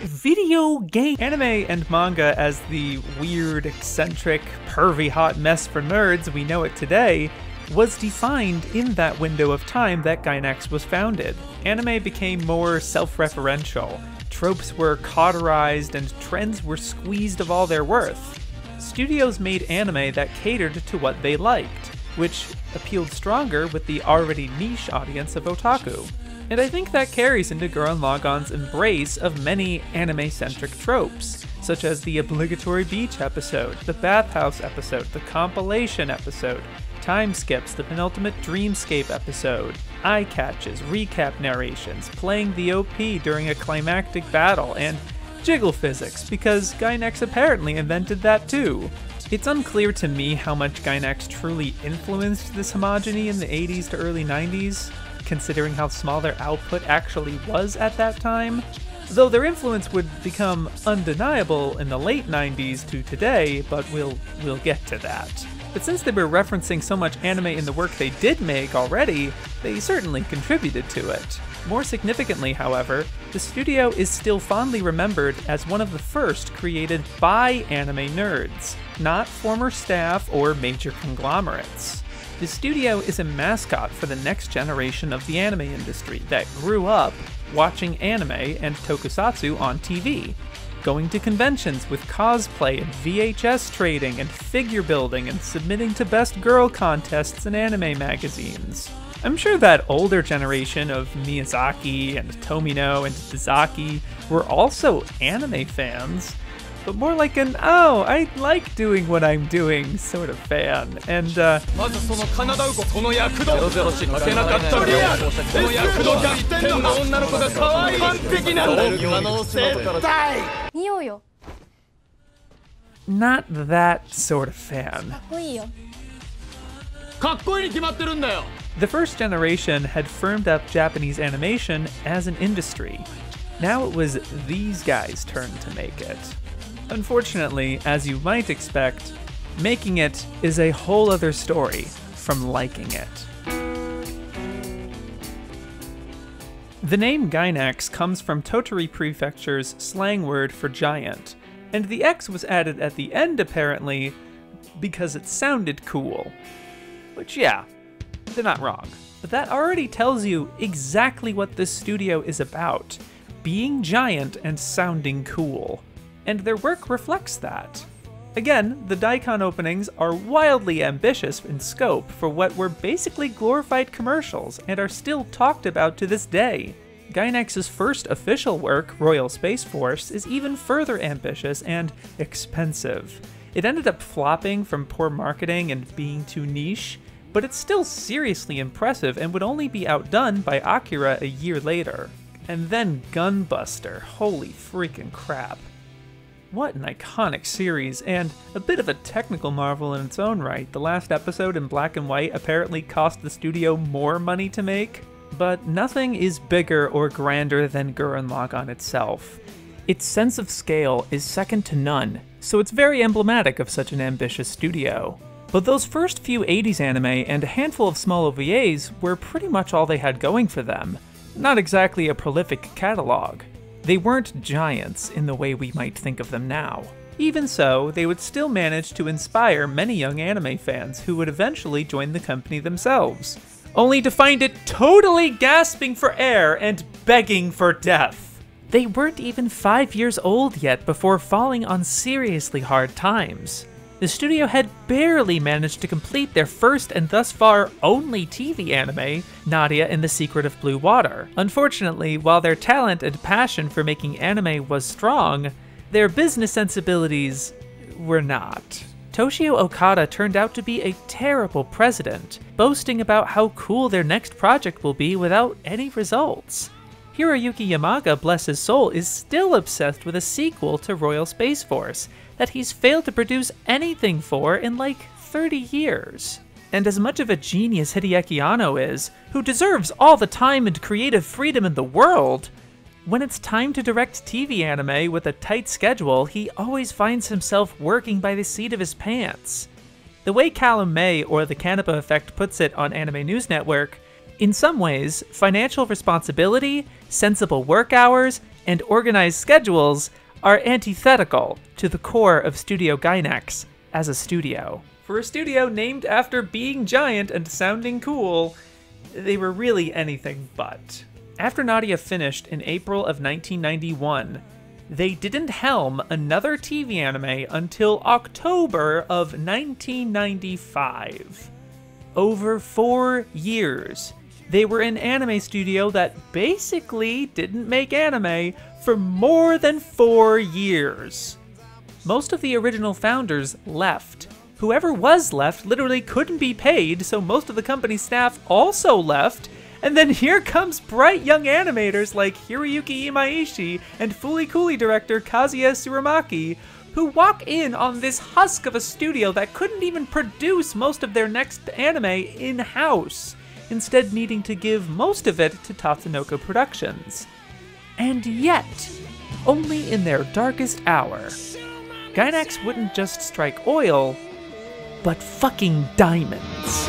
video game. Anime and manga as the weird, eccentric, pervy hot mess for nerds we know it today was defined in that window of time that Gainax was founded. Anime became more self-referential, tropes were cauterized, and trends were squeezed of all their worth. Studios made anime that catered to what they liked, which appealed stronger with the already niche audience of otaku. And I think that carries into Gurren Lagann's embrace of many anime-centric tropes, such as the obligatory beach episode, the bathhouse episode, the compilation episode, time skips, the penultimate dreamscape episode, eye catches, recap narrations, playing the OP during a climactic battle, and jiggle physics, because Gainax apparently invented that too. It's unclear to me how much Gainax truly influenced this homogeny in the 80s to early 90s, considering how small their output actually was at that time, though their influence would become undeniable in the late 90s to today, but we'll get to that. But since they were referencing so much anime in the work they did make already, they certainly contributed to it. More significantly, however, the studio is still fondly remembered as one of the first created by anime nerds, not former staff or major conglomerates. The studio is a mascot for the next generation of the anime industry that grew up watching anime and tokusatsu on TV, going to conventions with cosplay and VHS trading and figure building and submitting to best girl contests and anime magazines. I'm sure that older generation of Miyazaki and Tomino and Dazaki were also anime fans, but more like an, oh, I like doing what I'm doing sort of fan. And, not that sort of fan. The first generation had firmed up Japanese animation as an industry. Now it was these guys' turn to make it. Unfortunately, as you might expect, making it is a whole other story from liking it. The name Gainax comes from Totori Prefecture's slang word for giant, and the X was added at the end apparently because it sounded cool. Which, yeah, they're not wrong. But that already tells you exactly what this studio is about, being giant and sounding cool. And their work reflects that. Again, the Daicon openings are wildly ambitious in scope for what were basically glorified commercials and are still talked about to this day. Gainax's first official work, Royal Space Force, is even further ambitious and expensive. It ended up flopping from poor marketing and being too niche, but it's still seriously impressive and would only be outdone by Akira a year later. And then Gunbuster, holy freaking crap. What an iconic series, and a bit of a technical marvel in its own right. The last episode in black and white apparently cost the studio more money to make, but nothing is bigger or grander than Gurren Lagann itself. Its sense of scale is second to none, so it's very emblematic of such an ambitious studio. But those first few 80s anime and a handful of small OVAs were pretty much all they had going for them. Not exactly a prolific catalog. They weren't giants in the way we might think of them now. Even so, they would still manage to inspire many young anime fans who would eventually join the company themselves, only to find it totally gasping for air and begging for death. They weren't even 5 years old yet before falling on seriously hard times. The studio had barely managed to complete their first and thus far only TV anime, Nadia and the Secret of Blue Water. Unfortunately, while their talent and passion for making anime was strong, their business sensibilities were not. Toshio Okada turned out to be a terrible president, boasting about how cool their next project will be without any results. Hiroyuki Yamaga, bless his soul, is still obsessed with a sequel to Royal Space Force that he's failed to produce anything for in like 30 years. And as much of a genius Hideaki Anno is, who deserves all the time and creative freedom in the world, when it's time to direct TV anime with a tight schedule, he always finds himself working by the seat of his pants. The way Callum May or the Canapa Effect puts it on Anime News Network, in some ways, financial responsibility, sensible work hours, and organized schedules are antithetical to the core of Studio Gainax as a studio. For a studio named after being giant and sounding cool, they were really anything but. After Nadia finished in April of 1991, they didn't helm another TV anime until October of 1995. Over 4 years. They were an anime studio that basically didn't make anime for more than 4 years. Most of the original founders left. Whoever was left literally couldn't be paid, so most of the company staff also left, and then here comes bright young animators like Hiroyuki Imaishi and Fooly Cooly director Kazuya Suramaki, who walk in on this husk of a studio that couldn't even produce most of their next anime in-house. instead needing to give most of it to Tatsunoko Productions. And yet, only in their darkest hour, Gainax wouldn't just strike oil, but fucking diamonds.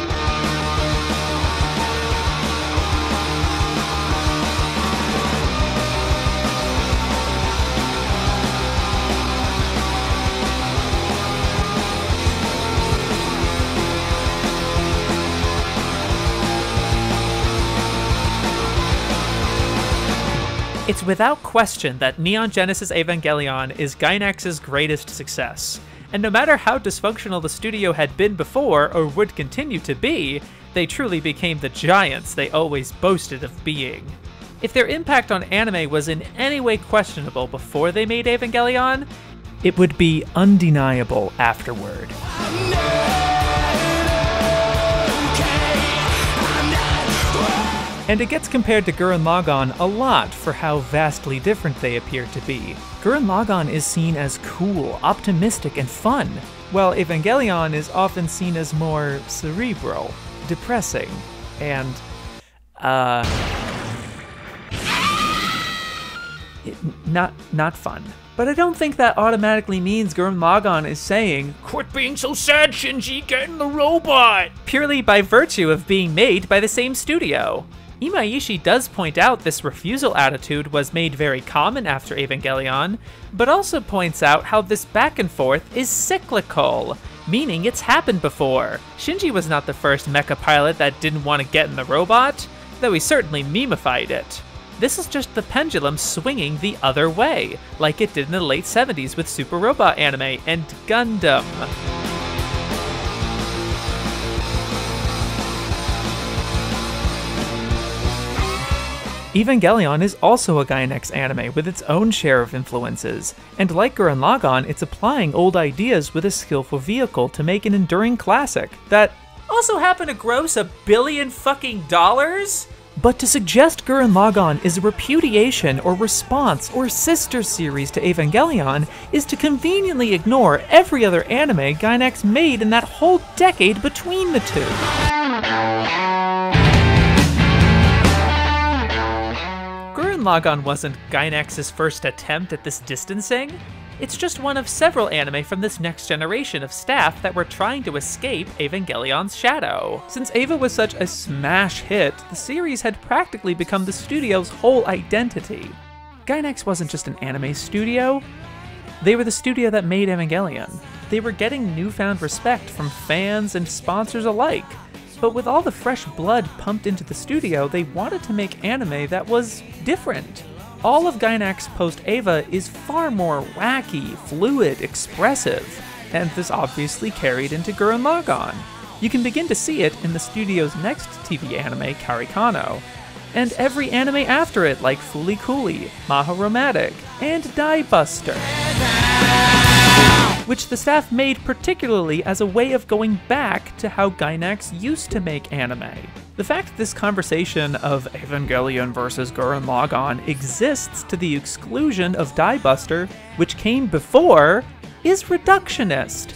It's without question that Neon Genesis Evangelion is Gainax's greatest success, and no matter how dysfunctional the studio had been before or would continue to be, they truly became the giants they always boasted of being. If their impact on anime was in any way questionable before they made Evangelion, it would be undeniable afterward. And it gets compared to Gurren Lagann a lot for how vastly different they appear to be. Gurren Lagann is seen as cool, optimistic, and fun, while Evangelion is often seen as more cerebral, depressing, and, not fun. But I don't think that automatically means Gurren Lagann is saying, "Quit being so sad, Shinji, get in the robot!" purely by virtue of being made by the same studio. Imaishi does point out this refusal attitude was made very common after Evangelion, but also points out how this back and forth is cyclical, meaning it's happened before. Shinji was not the first mecha pilot that didn't want to get in the robot, though he certainly memeified it. This is just the pendulum swinging the other way, like it did in the late 70s with Super Robot anime and Gundam. Evangelion is also a Gainax anime with its own share of influences, and like Gurren Lagann, it's applying old ideas with a skillful vehicle to make an enduring classic that also happened to gross $1 billion fucking dollars? But to suggest Gurren Lagann is a repudiation or response or sister series to Evangelion is to conveniently ignore every other anime Gainax made in that whole decade between the two. Lagann wasn't Gainax's first attempt at this distancing. It's just one of several anime from this next generation of staff that were trying to escape Evangelion's shadow. Since Eva was such a smash hit, the series had practically become the studio's whole identity. Gainax wasn't just an anime studio. They were the studio that made Evangelion. They were getting newfound respect from fans and sponsors alike. But with all the fresh blood pumped into the studio, they wanted to make anime that was different. All of Gainax post-Eva is far more wacky, fluid, expressive, and this obviously carried into Gurren Lagann. You can begin to see it in the studio's next TV anime, Karikano, and every anime after it, like Foolie Coolie, Maha Romantic, and Diebuster, which the staff made particularly as a way of going back to how Gainax used to make anime. The fact this conversation of Evangelion versus Gurren Lagann exists to the exclusion of Diebuster, which came before, is reductionist.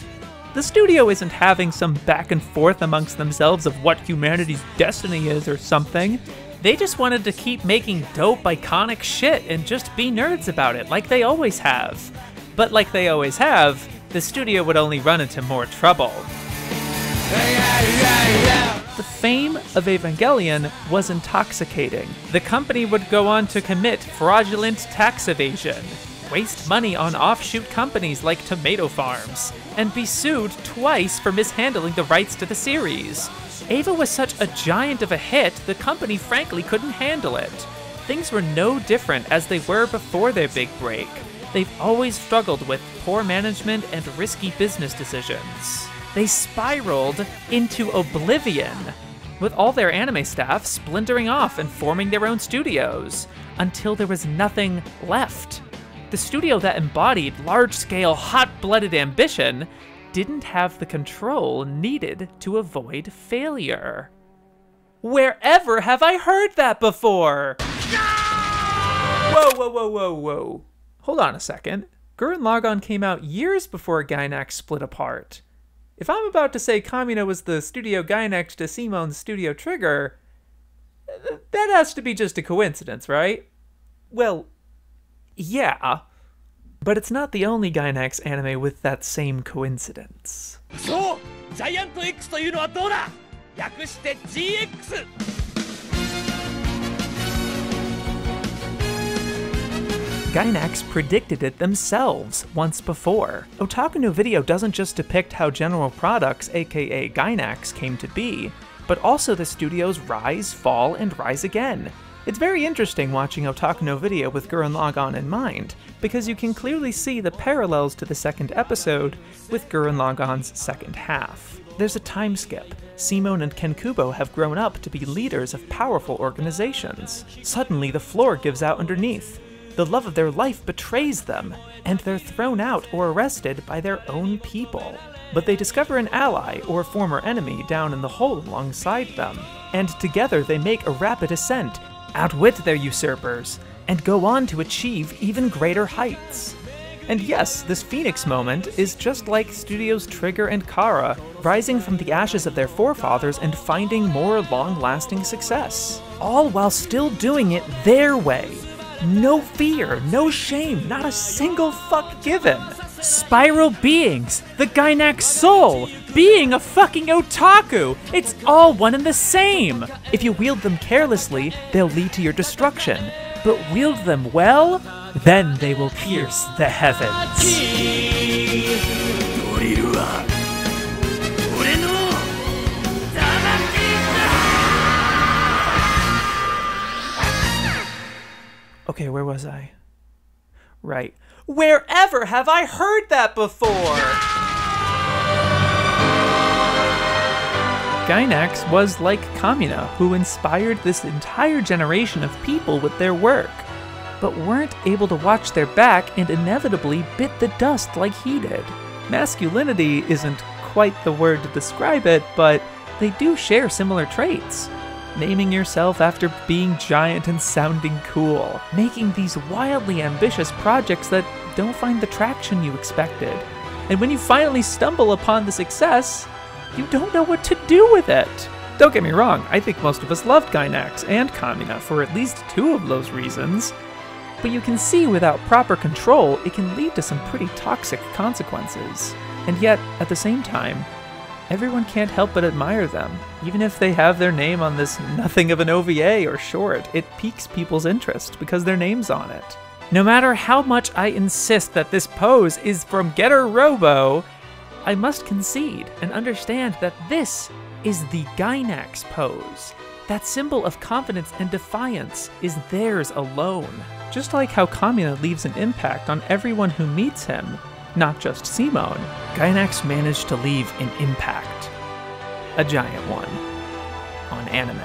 The studio isn't having some back and forth amongst themselves of what humanity's destiny is or something. They just wanted to keep making dope, iconic shit and just be nerds about it, like they always have. But like they always have, the studio would only run into more trouble. The fame of Evangelion was intoxicating. The company would go on to commit fraudulent tax evasion, waste money on offshoot companies like tomato farms, and be sued twice for mishandling the rights to the series. Eva was such a giant of a hit, the company frankly couldn't handle it. Things were no different as they were before their big break. They've always struggled with poor management and risky business decisions. They spiraled into oblivion, with all their anime staff splintering off and forming their own studios, until there was nothing left. The studio that embodied large-scale, hot-blooded ambition didn't have the control needed to avoid failure. Wherever have I heard that before? Whoa, whoa, whoa, whoa, whoa. Hold on a second. Gurren Lagann came out years before Gainax split apart. If I'm about to say Kamino was the Studio Gainax to Simon Studio Trigger, that has to be just a coincidence, right? Well, yeah. But it's not the only Gainax anime with that same coincidence. So, Giant X というのはどうだ? 略して GX! Gainax predicted it themselves once before. Otaku no Video doesn't just depict how General Products, aka Gainax, came to be, but also the studio's rise, fall, and rise again. It's very interesting watching Otaku no Video with Gurren Lagann in mind, because you can clearly see the parallels to the second episode with Gurren Lagann's second half. There's a time skip. Simone and Kenkubo have grown up to be leaders of powerful organizations. Suddenly the floor gives out underneath. The love of their life betrays them, and they're thrown out or arrested by their own people. But they discover an ally or former enemy down in the hole alongside them, and together they make a rapid ascent, outwit their usurpers, and go on to achieve even greater heights. And yes, this Phoenix moment is just like Studios Trigger and Kara, rising from the ashes of their forefathers and finding more long-lasting success, all while still doing it their way. No fear, no shame, not a single fuck given. Spiral beings, the Gainax soul, being a fucking otaku, it's all one and the same. If you wield them carelessly, they'll lead to your destruction. But wield them well, then they will pierce the heavens. Okay, where was I? Right. Wherever have I heard that before? Gainax was like Kamina, who inspired this entire generation of people with their work, but weren't able to watch their back and inevitably bit the dust like he did. Masculinity isn't quite the word to describe it, but they do share similar traits. Naming yourself after being giant and sounding cool, making these wildly ambitious projects that don't find the traction you expected. And when you finally stumble upon the success, you don't know what to do with it. Don't get me wrong, I think most of us loved Gainax and Kamina for at least two of those reasons, but you can see without proper control, it can lead to some pretty toxic consequences. And yet, at the same time, everyone can't help but admire them. Even if they have their name on this nothing of an OVA or short, it piques people's interest because their name's on it. No matter how much I insist that this pose is from Getter Robo, I must concede and understand that this is the Gainax pose. That symbol of confidence and defiance is theirs alone. Just like how Kamina leaves an impact on everyone who meets him, not just Simone, Gainax managed to leave an impact. A giant one. On anime.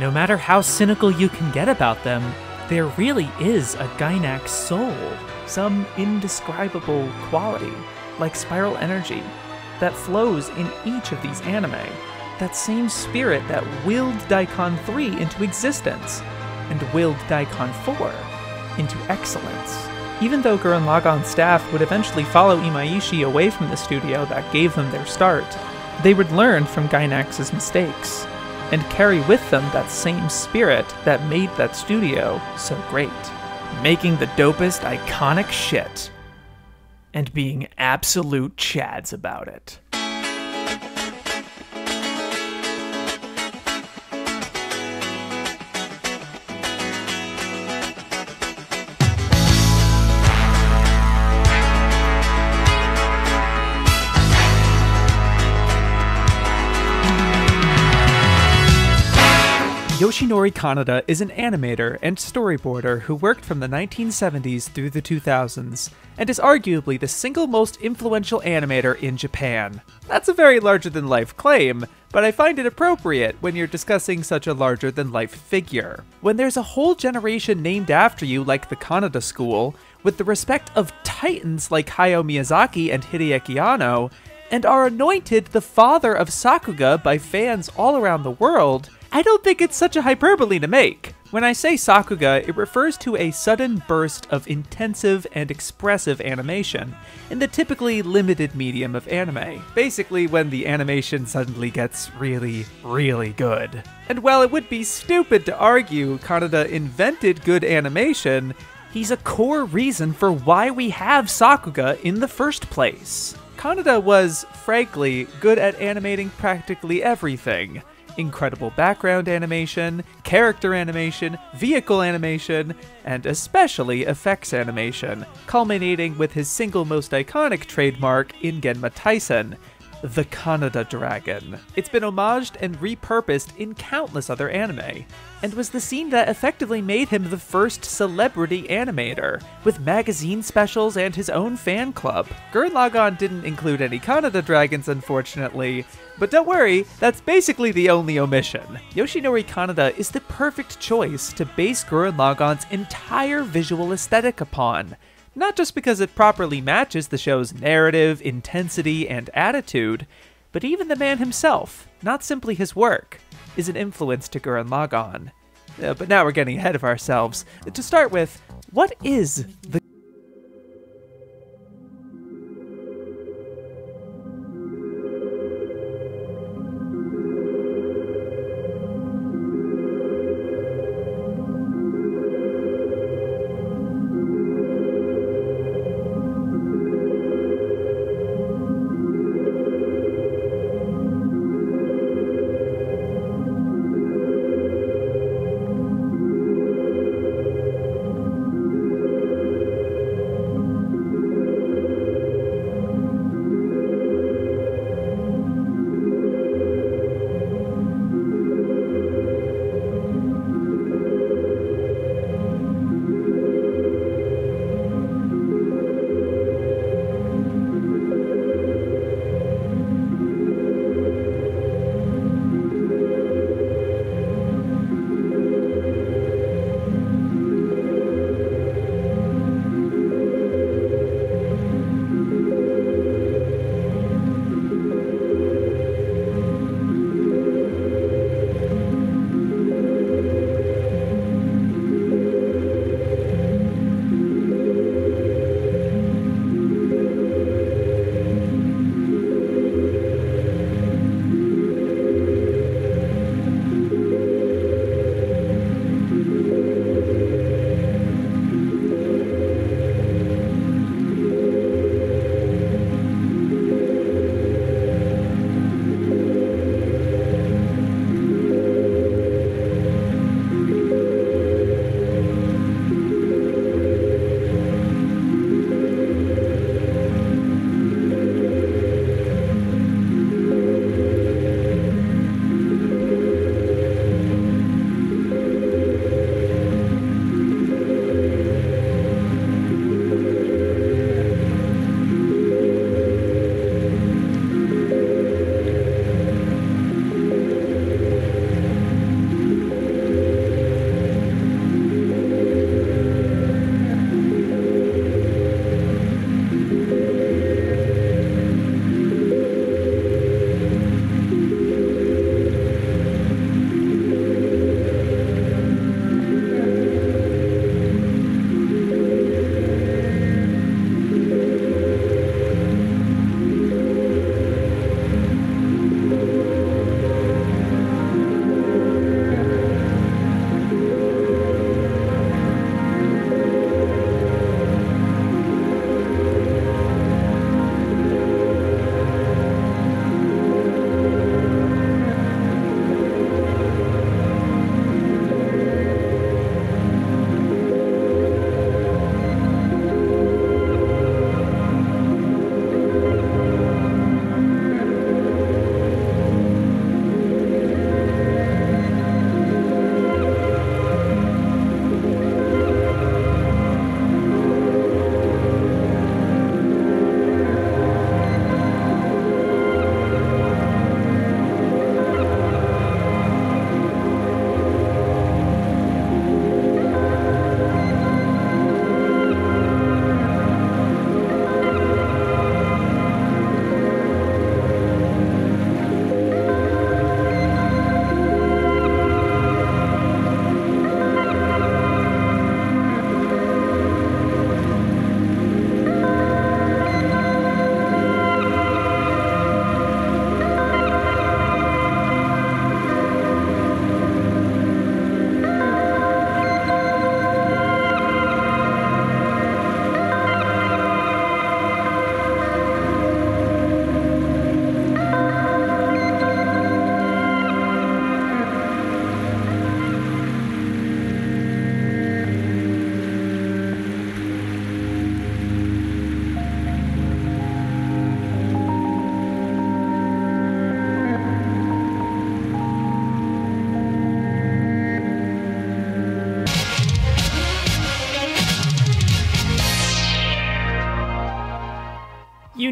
No matter how cynical you can get about them, there really is a Gainax soul. Some indescribable quality, like spiral energy, that flows in each of these anime. That same spirit that willed Daicon III into existence, and willed Daicon IV into excellence. Even though Gurren Lagann's staff would eventually follow Imaishi away from the studio that gave them their start, they would learn from Gainax's mistakes, and carry with them that same spirit that made that studio so great. Making the dopest, iconic shit, and being absolute chads about it. Yoshinori Kanada is an animator and storyboarder who worked from the 1970s through the 2000s, and is arguably the single most influential animator in Japan. That's a very larger-than-life claim, but I find it appropriate when you're discussing such a larger-than-life figure. When there's a whole generation named after you like the Kanada school, with the respect of titans like Hayao Miyazaki and Hideaki Anno, and are anointed the father of Sakuga by fans all around the world, I don't think it's such a hyperbole to make. When I say sakuga, it refers to a sudden burst of intensive and expressive animation in the typically limited medium of anime. Basically when the animation suddenly gets really, really good. And while it would be stupid to argue Kanada invented good animation, he's a core reason for why we have sakuga in the first place. Kanada was, frankly, good at animating practically everything. Incredible background animation, character animation, vehicle animation, and especially effects animation, culminating with his single most iconic trademark in Genma Taisen, the Kanada Dragon. It's been homaged and repurposed in countless other anime, and was the scene that effectively made him the first celebrity animator, with magazine specials and his own fan club. Gurren Lagann didn't include any Kanada dragons, unfortunately, but don't worry, that's basically the only omission. Yoshinori Kanada is the perfect choice to base Gurren Lagann's entire visual aesthetic upon, not just because it properly matches the show's narrative, intensity, and attitude, but even the man himself, not simply his work, is an influence to Gurren Lagann. But now we're getting ahead of ourselves. To start with, what is the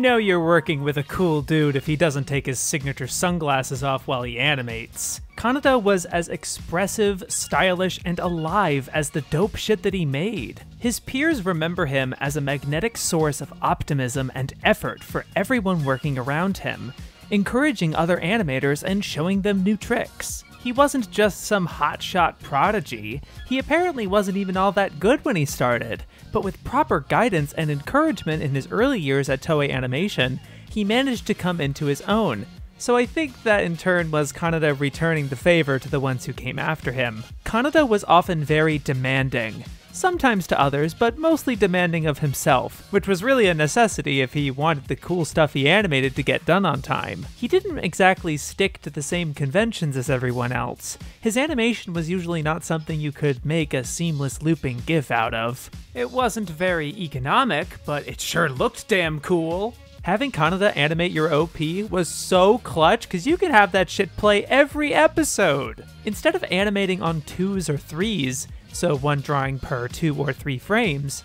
You know you're working with a cool dude if he doesn't take his signature sunglasses off while he animates. Kanada was as expressive, stylish, and alive as the dope shit that he made. His peers remember him as a magnetic source of optimism and effort for everyone working around him, encouraging other animators and showing them new tricks. He wasn't just some hotshot prodigy, he apparently wasn't even all that good when he started, but with proper guidance and encouragement in his early years at Toei Animation, he managed to come into his own. So I think that in turn was Kanada returning the favor to the ones who came after him. Kanada was often very demanding, sometimes to others, but mostly demanding of himself, which was really a necessity if he wanted the cool stuff he animated to get done on time. He didn't exactly stick to the same conventions as everyone else. His animation was usually not something you could make a seamless looping GIF out of. It wasn't very economic, but it sure looked damn cool. Having Kanada animate your OP was so clutch because you could have that shit play every episode. Instead of animating on 2s or 3s, so one drawing per 2 or 3 frames,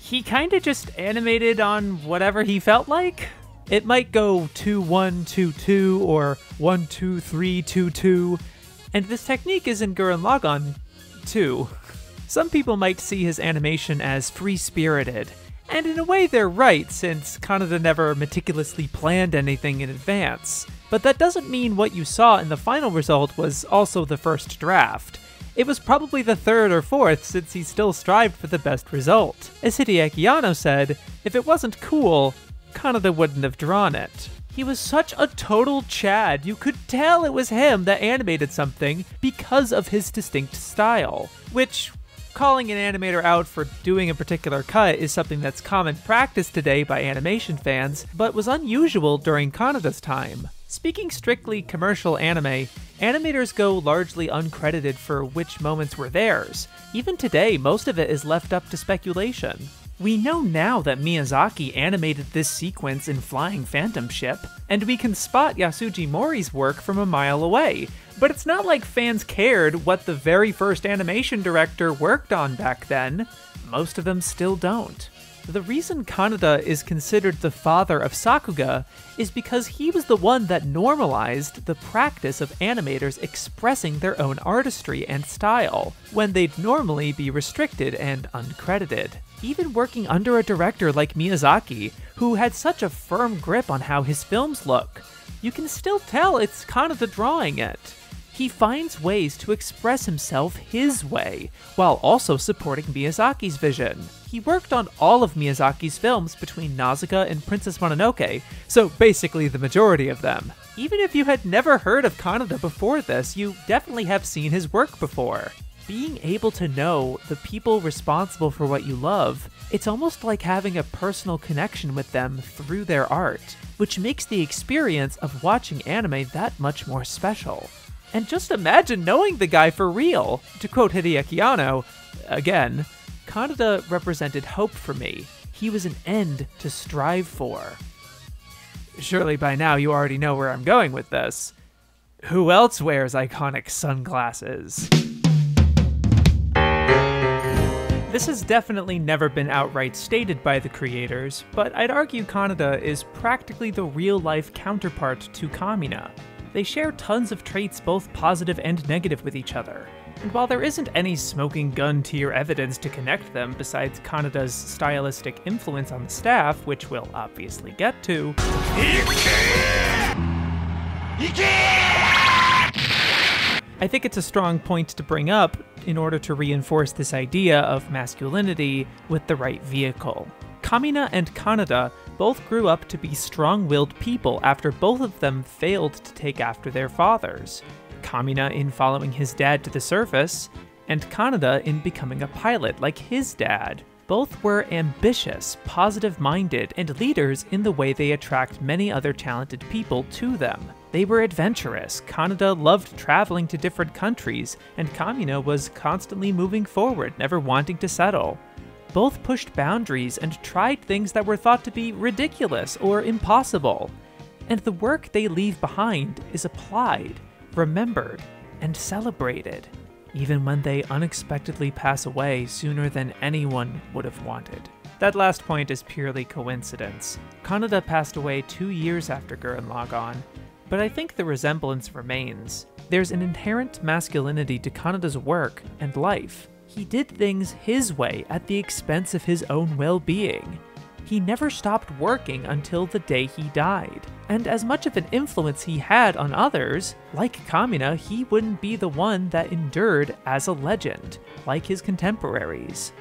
he kinda just animated on whatever he felt like. It might go 2-1-2-2 or 1-2-3-2-2, and this technique is in Gurren Lagann too. Some people might see his animation as free-spirited, and in a way they're right since Kanada never meticulously planned anything in advance. But that doesn't mean what you saw in the final result was also the first draft. It was probably the 3rd or 4th since he still strived for the best result. As Hideaki Anno said, if it wasn't cool, Kanada wouldn't have drawn it. He was such a total Chad, you could tell it was him that animated something because of his distinct style. Which, calling an animator out for doing a particular cut is something that's common practice today by animation fans, but was unusual during Kanada's time. Speaking strictly commercial anime, animators go largely uncredited for which moments were theirs. Even today, most of it is left up to speculation. We know now that Miyazaki animated this sequence in Flying Phantom Ship, and we can spot Yasuji Mori's work from a mile away, but it's not like fans cared what the very first animation director worked on back then. Most of them still don't. The reason Kanada is considered the father of Sakuga is because he was the one that normalized the practice of animators expressing their own artistry and style, when they'd normally be restricted and uncredited. Even working under a director like Miyazaki, who had such a firm grip on how his films look, you can still tell it's Kanada drawing it. He finds ways to express himself his way, while also supporting Miyazaki's vision. He worked on all of Miyazaki's films between Nausicaa and Princess Mononoke, so basically the majority of them. Even if you had never heard of Kanada before this, you definitely have seen his work before. Being able to know the people responsible for what you love, it's almost like having a personal connection with them through their art, which makes the experience of watching anime that much more special. And just imagine knowing the guy for real! To quote Hideaki Anno, again, Kanada represented hope for me. He was an end to strive for. Surely by now you already know where I'm going with this. Who else wears iconic sunglasses? This has definitely never been outright stated by the creators, but I'd argue Kanada is practically the real-life counterpart to Kamina. They share tons of traits both positive and negative with each other, and while there isn't any smoking gun tier evidence to connect them besides Kanada's stylistic influence on the staff, which we'll obviously get to, I think it's a strong point to bring up in order to reinforce this idea of masculinity with the right vehicle. Kamina and Kanada both grew up to be strong-willed people after both of them failed to take after their fathers. Kamina in following his dad to the surface, and Kanada in becoming a pilot like his dad. Both were ambitious, positive-minded, and leaders in the way they attract many other talented people to them. They were adventurous, Kanada loved traveling to different countries, and Kamina was constantly moving forward, never wanting to settle. Both pushed boundaries and tried things that were thought to be ridiculous or impossible, and the work they leave behind is applied, remembered, and celebrated, even when they unexpectedly pass away sooner than anyone would have wanted. That last point is purely coincidence. Kanada passed away 2 years after Gurren Lagann, but I think the resemblance remains. There's an inherent masculinity to Kanada's work and life. He did things his way at the expense of his own well-being. He never stopped working until the day he died. And as much of an influence he had on others, like Kamina, he wouldn't be the one that endured as a legend, like his contemporaries.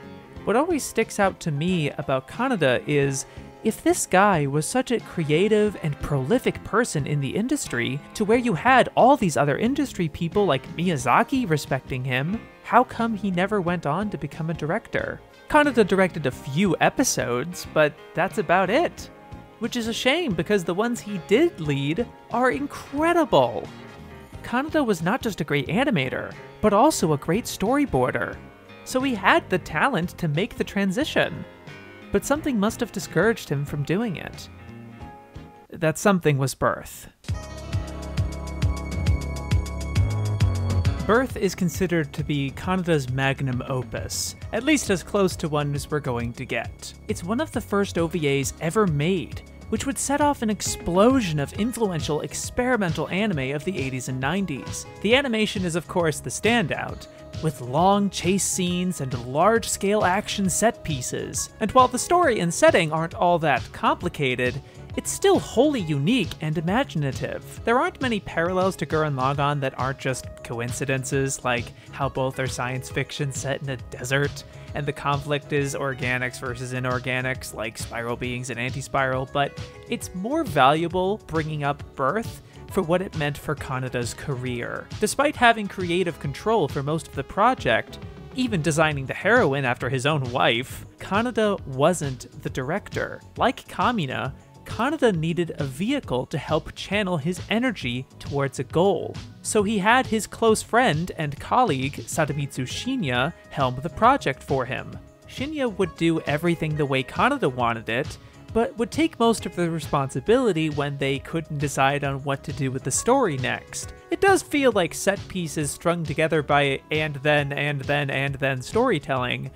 What always sticks out to me about Kanada is, if this guy was such a creative and prolific person in the industry, to where you had all these other industry people like Miyazaki respecting him, how come he never went on to become a director? Kanada directed a few episodes, but that's about it. Which is a shame because the ones he did lead are incredible. Kanada was not just a great animator, but also a great storyboarder. So he had the talent to make the transition. But something must have discouraged him from doing it. That something was birth. Birth is considered to be Kanada's magnum opus, at least as close to one as we're going to get. It's one of the first OVAs ever made, which would set off an explosion of influential experimental anime of the 80s and 90s. The animation is of course the standout, with long chase scenes and large-scale action set pieces, and while the story and setting aren't all that complicated, it's still wholly unique and imaginative. There aren't many parallels to Gurren Lagann that aren't just coincidences, like how both are science fiction set in a desert, and the conflict is organics versus inorganics, like spiral beings and anti-spiral, but it's more valuable bringing up birth for what it meant for Kanada's career. Despite having creative control for most of the project, even designing the heroine after his own wife, Kanada wasn't the director. Like Kamina, Kanada needed a vehicle to help channel his energy towards a goal, so he had his close friend and colleague Sadamitsu Shinya helm the project for him. Shinya would do everything the way Kanada wanted it, but would take most of the responsibility when they couldn't decide on what to do with the story next. It does feel like set pieces strung together by and then storytelling,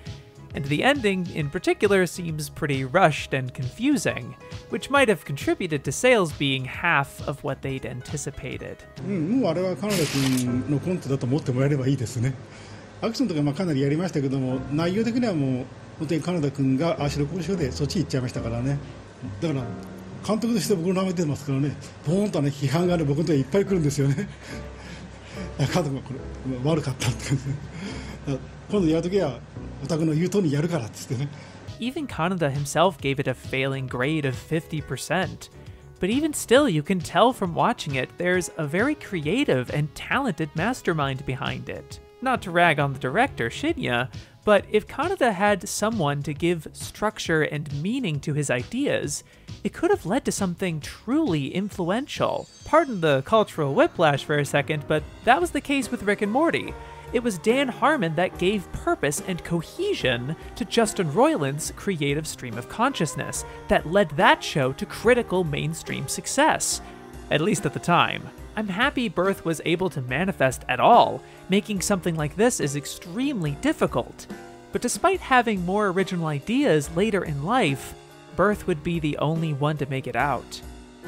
and the ending in particular seems pretty rushed and confusing, which might have contributed to sales being half of what they'd anticipated. Even Kanada himself gave it a failing grade of 50%, but even still you can tell from watching it there's a very creative and talented mastermind behind it. Not to rag on the director, Shinya, but if Kanada had someone to give structure and meaning to his ideas, it could have led to something truly influential. Pardon the cultural whiplash for a second, but that was the case with Rick and Morty. It was Dan Harmon that gave purpose and cohesion to Justin Roiland's creative stream of consciousness that led that show to critical mainstream success, at least at the time. I'm happy Birth was able to manifest at all. Making something like this is extremely difficult. But despite having more original ideas later in life, Birth would be the only one to make it out.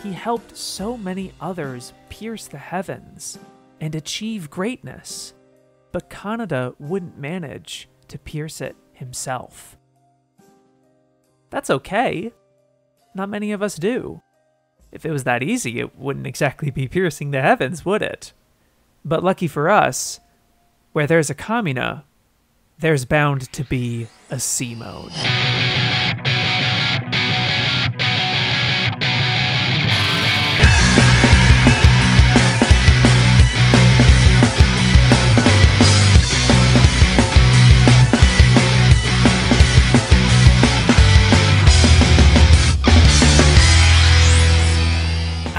He helped so many others pierce the heavens and achieve greatness, but Kanada wouldn't manage to pierce it himself. That's okay. Not many of us do. If it was that easy, it wouldn't exactly be piercing the heavens, would it? But lucky for us, where there's a Kamina, there's bound to be a C-mode.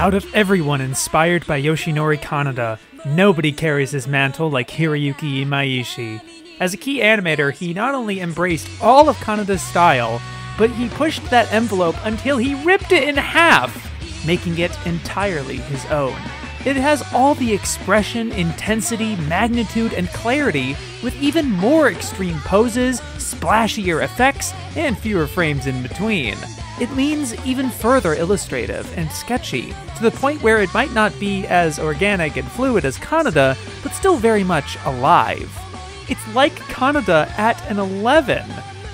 Out of everyone inspired by Yoshinori Kanada, nobody carries his mantle like Hiroyuki Imaishi. As a key animator, he not only embraced all of Kanada's style, but he pushed that envelope until he ripped it in half, making it entirely his own. It has all the expression, intensity, magnitude, and clarity, with even more extreme poses, splashier effects, and fewer frames in between. It leans even further illustrative and sketchy, to the point where it might not be as organic and fluid as Kanada, but still very much alive. It's like Kanada at an 11,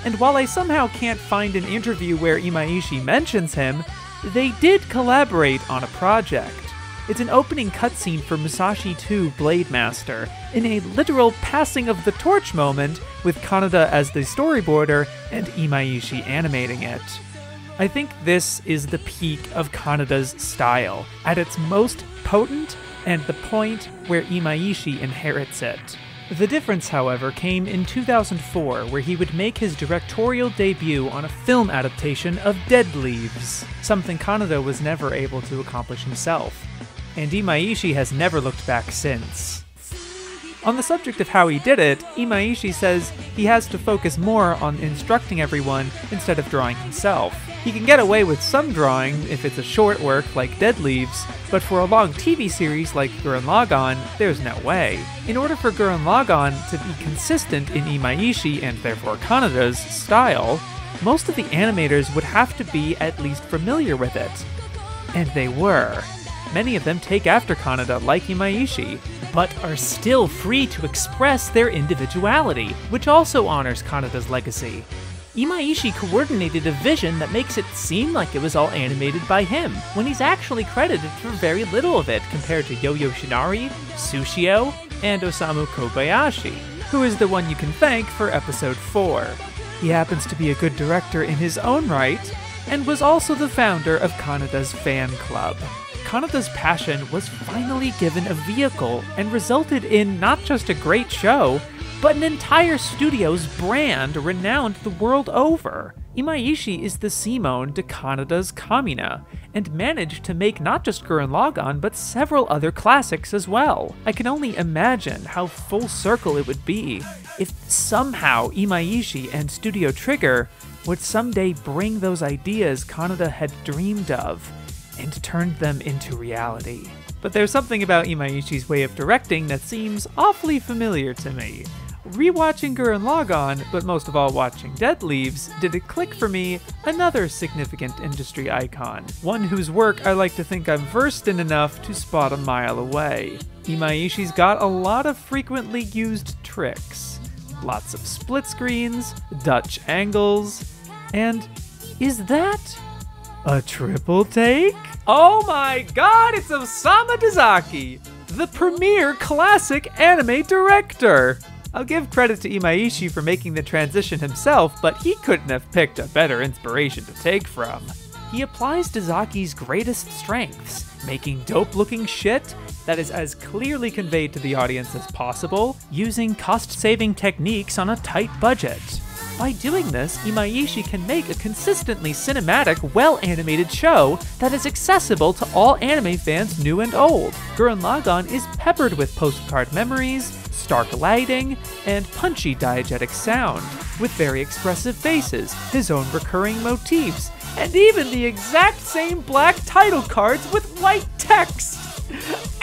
and while I somehow can't find an interview where Imaishi mentions him, they did collaborate on a project. It's an opening cutscene for Musashi 2 Blade Master, in a literal passing of the torch moment, with Kanada as the storyboarder and Imaishi animating it. I think this is the peak of Kanada's style, at its most potent and the point where Imaishi inherits it. The difference, however, came in 2004, where he would make his directorial debut on a film adaptation of Dead Leaves, something Kanada was never able to accomplish himself. And Imaishi has never looked back since. On the subject of how he did it, Imaishi says he has to focus more on instructing everyone instead of drawing himself. He can get away with some drawing if it's a short work like Dead Leaves, but for a long TV series like Gurren Lagann, there's no way. In order for Gurren Lagann to be consistent in Imaishi and therefore Kanada's style, most of the animators would have to be at least familiar with it. And they were. Many of them take after Kanada like Imaishi, but are still free to express their individuality, which also honors Kanada's legacy. Imaishi coordinated a vision that makes it seem like it was all animated by him, when he's actually credited for very little of it compared to Yo Yoshinari, Tsushio, and Osamu Kobayashi, who is the one you can thank for episode 4. He happens to be a good director in his own right, and was also the founder of Kanada's fan club. Kanada's passion was finally given a vehicle and resulted in not just a great show, but an entire studio's brand renowned the world over. Imaishi is the Simone to Kanada's Kamina, and managed to make not just Gurren Lagann, but several other classics as well. I can only imagine how full circle it would be if somehow Imaishi and Studio Trigger would someday bring those ideas Kanada had dreamed of and turned them into reality. But there's something about Imaishi's way of directing that seems awfully familiar to me. Rewatching Gurren Lagann, but most of all watching Dead Leaves, did it click for me another significant industry icon, one whose work I like to think I'm versed in enough to spot a mile away. Imaishi's got a lot of frequently used tricks, lots of split screens, Dutch angles, and is that a triple take? Oh my god, it's Osamu Dezaki, the premier classic anime director! I'll give credit to Imaishi for making the transition himself, but he couldn't have picked a better inspiration to take from. He applies Dezaki's greatest strengths, making dope-looking shit that is as clearly conveyed to the audience as possible, using cost-saving techniques on a tight budget. By doing this, Imaishi can make a consistently cinematic, well-animated show that is accessible to all anime fans new and old. Gurren Lagann is peppered with postcard memories, stark lighting, and punchy diegetic sound, with very expressive faces, his own recurring motifs, and even the exact same black title cards with white text!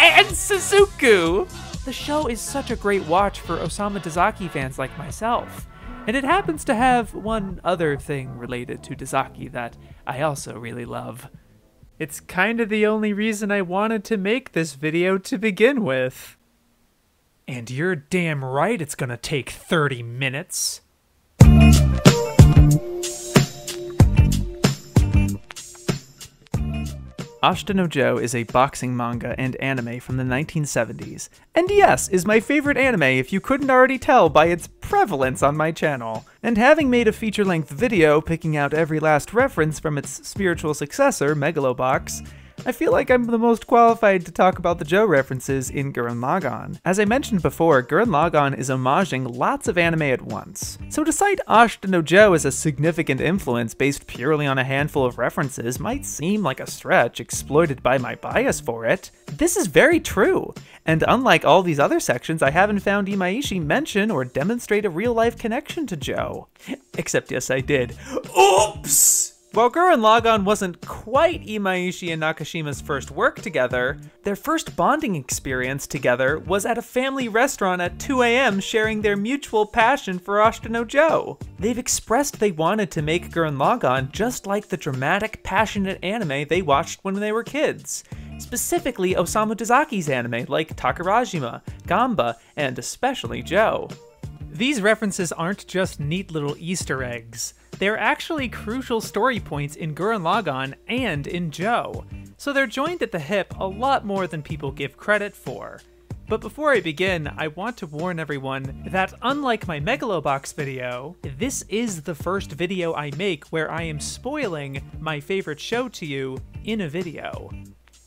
And Suzuku! The show is such a great watch for Osamu Dezaki fans like myself. And it happens to have one other thing related to Dezaki that I also really love. It's kinda the only reason I wanted to make this video to begin with. And you're damn right it's gonna take 30 minutes. Ashita no Joe is a boxing manga and anime from the 1970s, and yes, is my favorite anime if you couldn't already tell by its prevalence on my channel. And having made a feature-length video picking out every last reference from its spiritual successor, Megalobox, I feel like I'm the most qualified to talk about the Joe references in Gurren Lagann. As I mentioned before, Gurren Lagann is homaging lots of anime at once. So to cite Ashita no Joe as a significant influence based purely on a handful of references might seem like a stretch exploited by my bias for it. This is very true, and unlike all these other sections, I haven't found Imaishi mention or demonstrate a real-life connection to Joe. Except yes, I did. Oops! While Gurren Lagann wasn't quite Imaishi and Nakashima's first work together, their first bonding experience together was at a family restaurant at 2 AM, sharing their mutual passion for Ashita no Joe. They've expressed they wanted to make Gurren Lagann just like the dramatic, passionate anime they watched when they were kids. Specifically Osamu Tezaki's anime like Takarajima, Gamba, and especially Joe. These references aren't just neat little Easter eggs. They're actually crucial story points in Gurren Lagann and in Joe, so they're joined at the hip a lot more than people give credit for. But before I begin, I want to warn everyone that unlike my Megalobox video, this is the first video I make where I am spoiling my favorite show to you in a video.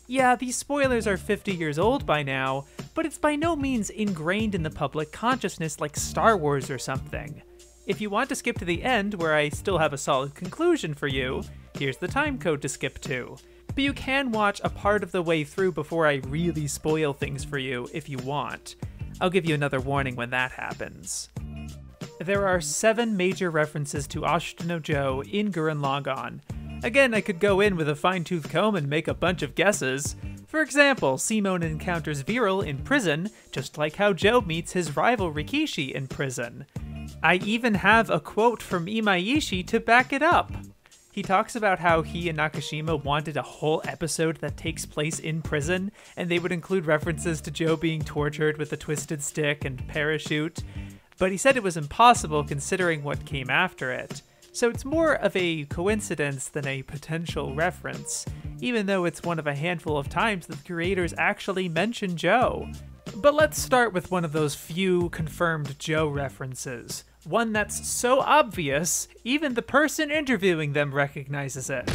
Yeah, these spoilers are 50 years old by now, but it's by no means ingrained in the public consciousness like Star Wars or something. If you want to skip to the end, where I still have a solid conclusion for you, here's the time code to skip to. But you can watch a part of the way through before I really spoil things for you if you want. I'll give you another warning when that happens. There are 7 major references to Ashita no Joe in Gurren Lagann. Again, I could go in with a fine-tooth comb and make a bunch of guesses. For example, Simone encounters Viral in prison, just like how Joe meets his rival Rikishi in prison. I even have a quote from Imaishi to back it up. He talks about how he and Nakashima wanted a whole episode that takes place in prison, and they would include references to Joe being tortured with a twisted stick and parachute, but he said it was impossible considering what came after it. So it's more of a coincidence than a potential reference, even though it's one of a handful of times that the creators actually mention Joe. But let's start with one of those few confirmed Joe references. One that's so obvious, even the person interviewing them recognizes it.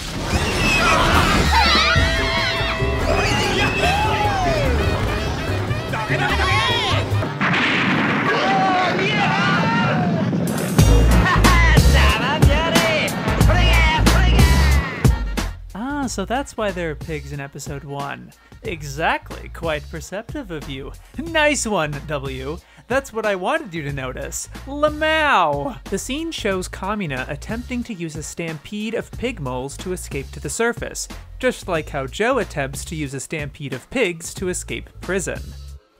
So that's why there are pigs in episode 1. Exactly, quite perceptive of you. Nice one, W. That's what I wanted you to notice. Lamau! The scene shows Kamina attempting to use a stampede of pig moles to escape to the surface, just like how Joe attempts to use a stampede of pigs to escape prison.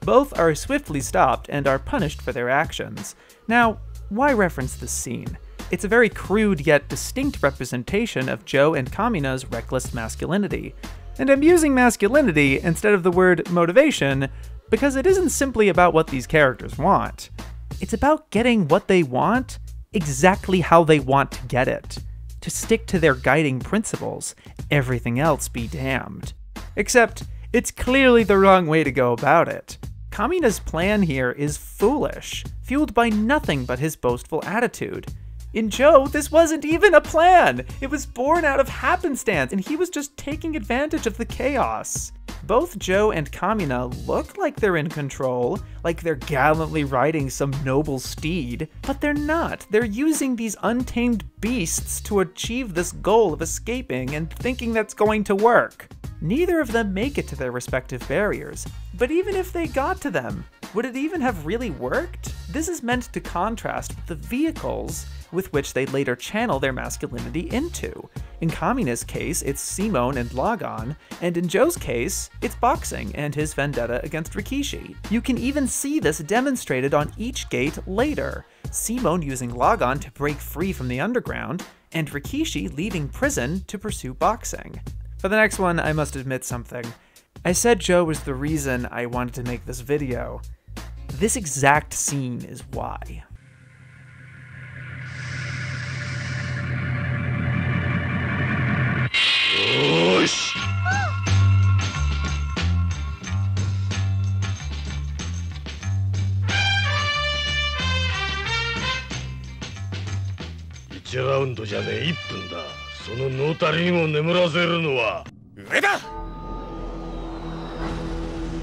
Both are swiftly stopped and are punished for their actions. Now, why reference this scene? It's a very crude yet distinct representation of Joe and Kamina's reckless masculinity. And I'm using masculinity instead of the word motivation because it isn't simply about what these characters want. It's about getting what they want exactly how they want to get it. To stick to their guiding principles, everything else be damned. Except, it's clearly the wrong way to go about it. Kamina's plan here is foolish, fueled by nothing but his boastful attitude. In Joe, this wasn't even a plan! It was born out of happenstance, and he was just taking advantage of the chaos. Both Joe and Kamina look like they're in control, like they're gallantly riding some noble steed, but they're not. They're using these untamed beasts to achieve this goal of escaping and thinking that's going to work. Neither of them make it to their respective barriers, but even if they got to them, would it even have really worked? This is meant to contrast with the vehicles with which they later channel their masculinity into. In Kamina's case, it's Simone and Lagann, and in Joe's case, it's boxing and his vendetta against Rikishi. You can even see this demonstrated on each gate later. Simone using Lagann to break free from the underground, and Rikishi leaving prison to pursue boxing. For the next one, I must admit something. I said Joe was the reason I wanted to make this video. This exact scene is why.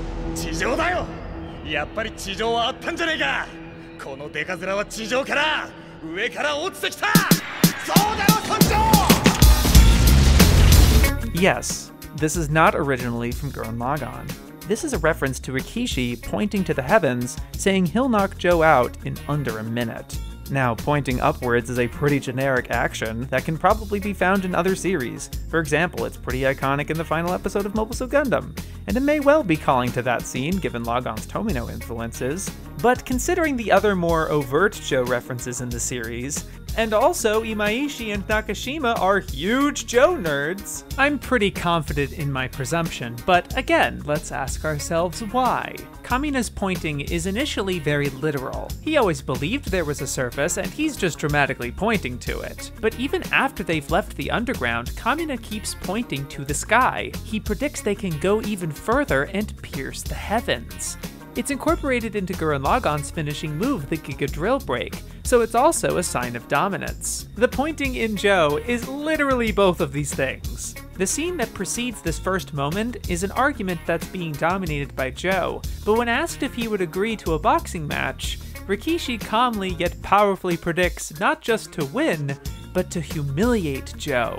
Yes, this is not originally from Gurren Lagann. This is a reference to Rikishi pointing to the heavens, saying he'll knock Joe out in under a minute. Now, pointing upwards is a pretty generic action that can probably be found in other series. For example, it's pretty iconic in the final episode of Mobile Suit Gundam, and it may well be calling to that scene given Lagann's Tomino influences. But considering the other more overt Joe references in the series, and also Imaishi and Nakashima are huge Joe nerds, I'm pretty confident in my presumption, but again, let's ask ourselves why. Kamina's pointing is initially very literal. He always believed there was a surface, and he's just dramatically pointing to it. But even after they've left the underground, Kamina keeps pointing to the sky. He predicts they can go even further and pierce the heavens. It's incorporated into Gurren Lagann's finishing move, the Giga Drill Break, so it's also a sign of dominance. The pointing in Joe is literally both of these things. The scene that precedes this first moment is an argument that's being dominated by Joe, but when asked if he would agree to a boxing match, Rikishi calmly yet powerfully predicts not just to win, but to humiliate Joe.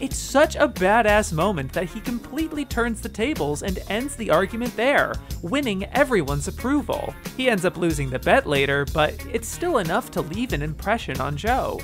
It's such a badass moment that he completely turns the tables and ends the argument there, winning everyone's approval. He ends up losing the bet later, but it's still enough to leave an impression on Joe.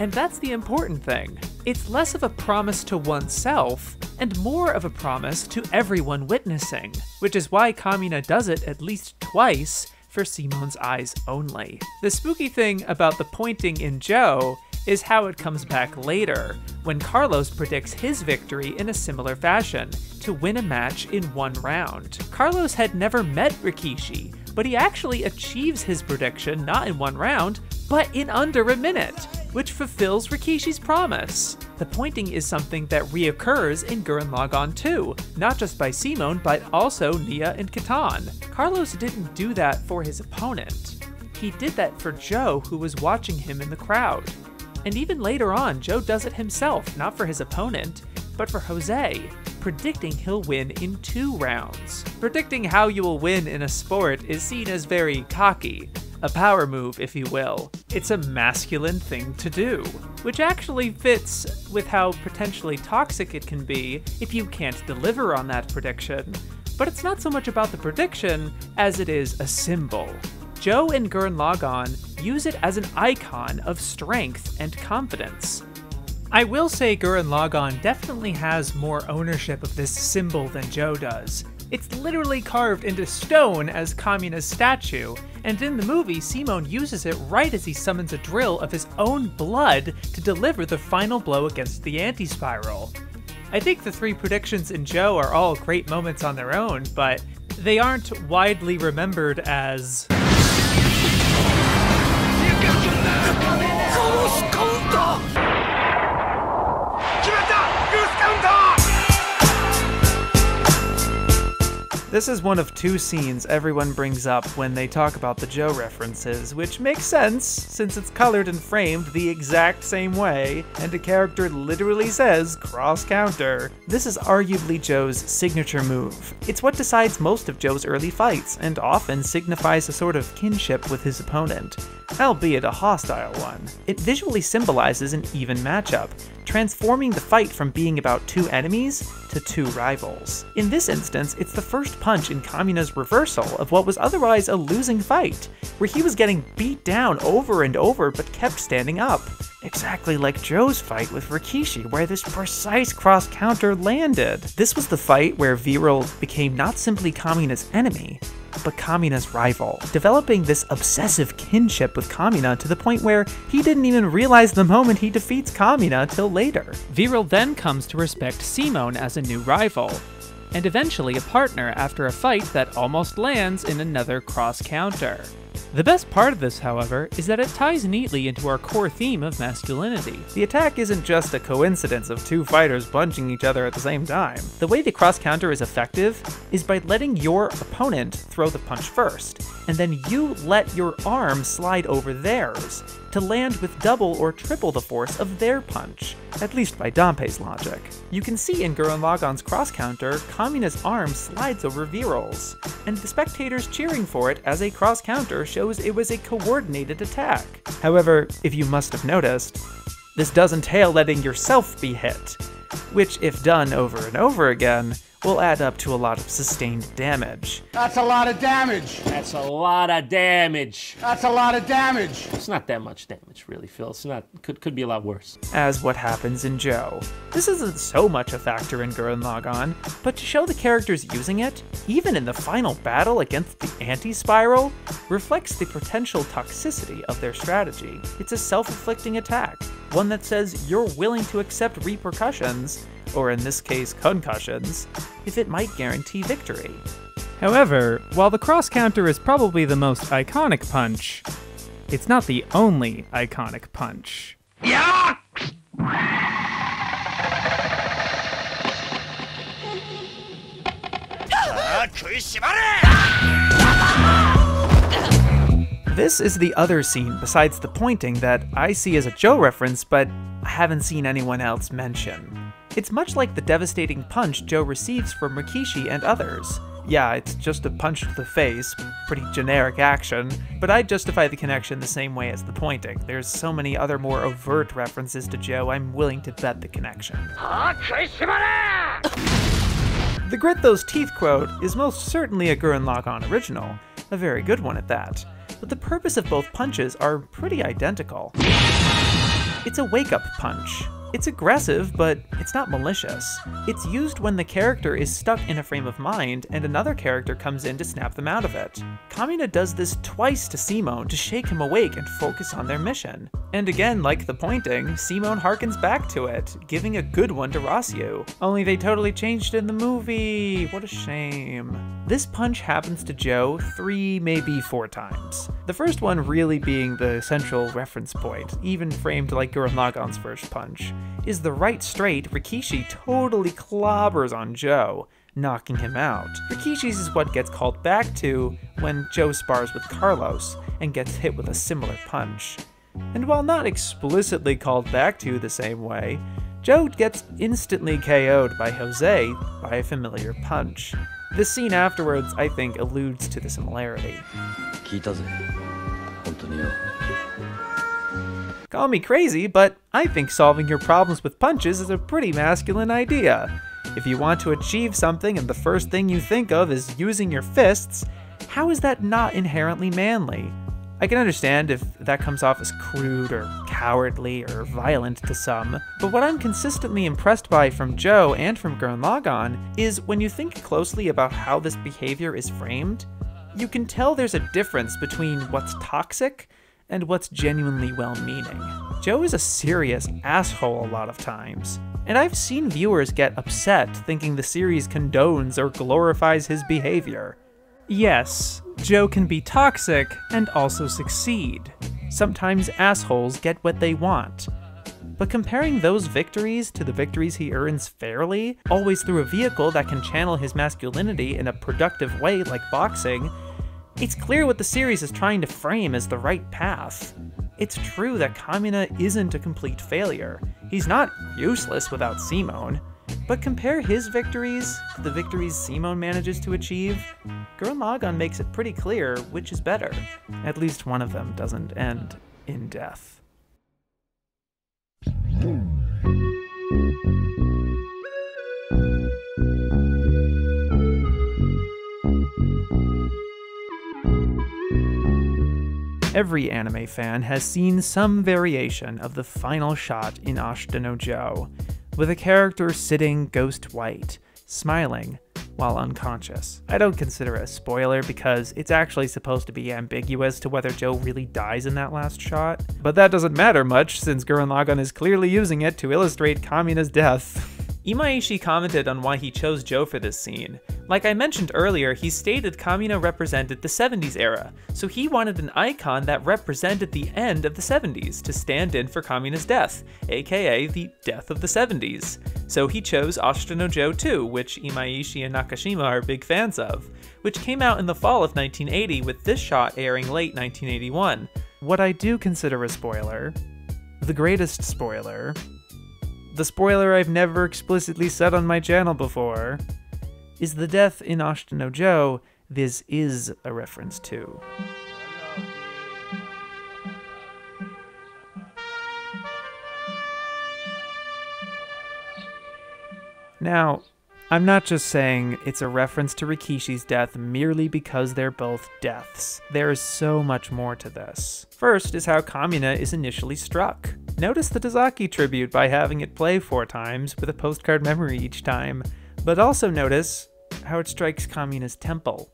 And that's the important thing. It's less of a promise to oneself, and more of a promise to everyone witnessing, which is why Kamina does it at least twice for Simon's eyes only. The spooky thing about the pointing in Joe is how it comes back later, when Carlos predicts his victory in a similar fashion, to win a match in one round. Carlos had never met Rikishi, but he actually achieves his prediction not in one round, but in under a minute, which fulfills Rikishi's promise. The pointing is something that reoccurs in Gurren Lagann 2, not just by Simon, but also Nia and Khitan. Carlos didn't do that for his opponent. He did that for Joe, who was watching him in the crowd. And even later on, Joe does it himself, not for his opponent, but for Jose, predicting he'll win in 2 rounds. Predicting how you will win in a sport is seen as very cocky, a power move, if you will. It's a masculine thing to do, which actually fits with how potentially toxic it can be if you can't deliver on that prediction. But it's not so much about the prediction as it is a symbol. Joe and Gurren Lagann use it as an icon of strength and confidence. I will say Gurren Lagann definitely has more ownership of this symbol than Joe does. It's literally carved into stone as Kamina's statue, and in the movie, Simon uses it right as he summons a drill of his own blood to deliver the final blow against the anti-spiral. I think the 3 predictions in Joe are all great moments on their own, but they aren't widely remembered as... This is one of 2 scenes everyone brings up when they talk about the Joe references, which makes sense since it's colored and framed the exact same way, and the character literally says cross counter. This is arguably Joe's signature move. It's what decides most of Joe's early fights, and often signifies a sort of kinship with his opponent, albeit a hostile one. It visually symbolizes an even matchup, transforming the fight from being about 2 enemies to 2 rivals. In this instance, it's the first punch in Kamina's reversal of what was otherwise a losing fight, where he was getting beat down over and over but kept standing up. Exactly like Joe's fight with Rikishi, where this precise cross-counter landed. This was the fight where Viral became not simply Kamina's enemy, but Kamina's rival, developing this obsessive kinship with Kamina to the point where he didn't even realize the moment he defeats Kamina till later. Viral then comes to respect Simon as a new rival, and eventually a partner after a fight that almost lands in another cross-counter. The best part of this, however, is that it ties neatly into our core theme of masculinity. The attack isn't just a coincidence of 2 fighters punching each other at the same time. The way the cross-counter is effective is by letting your opponent throw the punch first, and then you let your arm slide over theirs to land with double or triple the force of their punch, at least by Danpei's logic. You can see in Gurren Lagann's cross-counter, Kamina's arm slides over Viral's, and the spectators cheering for it as a cross-counter shows it was a coordinated attack. However, if you must have noticed, this does entail letting yourself be hit, which if done over and over again, will add up to a lot of sustained damage. That's a lot of damage! That's a lot of damage! That's a lot of damage! It's not that much damage, really, Phil. It's not, could be a lot worse. As what happens in Joe. This isn't so much a factor in Gurren Lagann, but to show the characters using it, even in the final battle against the anti-spiral, reflects the potential toxicity of their strategy. It's a self-inflicting attack, one that says you're willing to accept repercussions, or in this case concussions, if it might guarantee victory. However, while the cross counter is probably the most iconic punch, it's not the only iconic punch. Yeah! This is the other scene besides the pointing that I see as a Joe reference, but I haven't seen anyone else mention. It's much like the devastating punch Joe receives from Rikishi and others. Yeah, it's just a punch to the face, pretty generic action, but I justify the connection the same way as the pointing. There's so many other more overt references to Joe, I'm willing to bet the connection. The grit those teeth quote is most certainly a Gurren Lagann original, a very good one at that, but the purpose of both punches are pretty identical. It's a wake-up punch. It's aggressive, but it's not malicious. It's used when the character is stuck in a frame of mind and another character comes in to snap them out of it. Kamina does this twice to Simone to shake him awake and focus on their mission. And again, like the pointing, Simone harkens back to it, giving a good one to Rosyu. Only they totally changed it in the movie. What a shame. This punch happens to Joe 3, maybe 4 times. The first one really being the central reference point, even framed like Gurren Lagann's first punch. Is the right straight Rikishi totally clobbers on Joe, knocking him out. Rikishi's is what gets called back to when Joe spars with Carlos and gets hit with a similar punch. And while not explicitly called back to the same way, Joe gets instantly KO'd by Jose by a familiar punch. This scene afterwards, I think, alludes to the similarity. Call me crazy, but I think solving your problems with punches is a pretty masculine idea. If you want to achieve something and the first thing you think of is using your fists, how is that not inherently manly? I can understand if that comes off as crude or cowardly or violent to some, but what I'm consistently impressed by from Joe and from Gurren Lagann is when you think closely about how this behavior is framed, you can tell there's a difference between what's toxic and what's genuinely well-meaning. Joe is a serious asshole a lot of times, and I've seen viewers get upset thinking the series condones or glorifies his behavior. Yes, Joe can be toxic and also succeed. Sometimes assholes get what they want. But comparing those victories to the victories he earns fairly, always through a vehicle that can channel his masculinity in a productive way like boxing, it's clear what the series is trying to frame as the right path. It's true that Kamina isn't a complete failure. He's not useless without Simone. But compare his victories to the victories Simone manages to achieve, Gurren Lagann makes it pretty clear which is better. At least one of them doesn't end in death. Every anime fan has seen some variation of the final shot in Ashita no Joe, with a character sitting ghost white, smiling while unconscious. I don't consider it a spoiler because it's actually supposed to be ambiguous to whether Joe really dies in that last shot, but that doesn't matter much since Gurren Lagann is clearly using it to illustrate Kamina's death. Imaishi commented on why he chose Joe for this scene. Like I mentioned earlier, he stated Kamina represented the 70s era, so he wanted an icon that represented the end of the 70s to stand in for Kamina's death, aka the death of the 70s. So he chose Ashita no Joe 2, which Imaishi and Nakashima are big fans of, which came out in the fall of 1980 with this shot airing late 1981. What I do consider a spoiler, the greatest spoiler, the spoiler I've never explicitly said on my channel before, is the death in Ashita no Joe this is a reference to. Now, I'm not just saying it's a reference to Rikishi's death merely because they're both deaths. There is so much more to this. First is how Kamina is initially struck. Notice the Dazaki tribute by having it play 4 times, with a postcard memory each time, but also notice how it strikes Kamina's temple,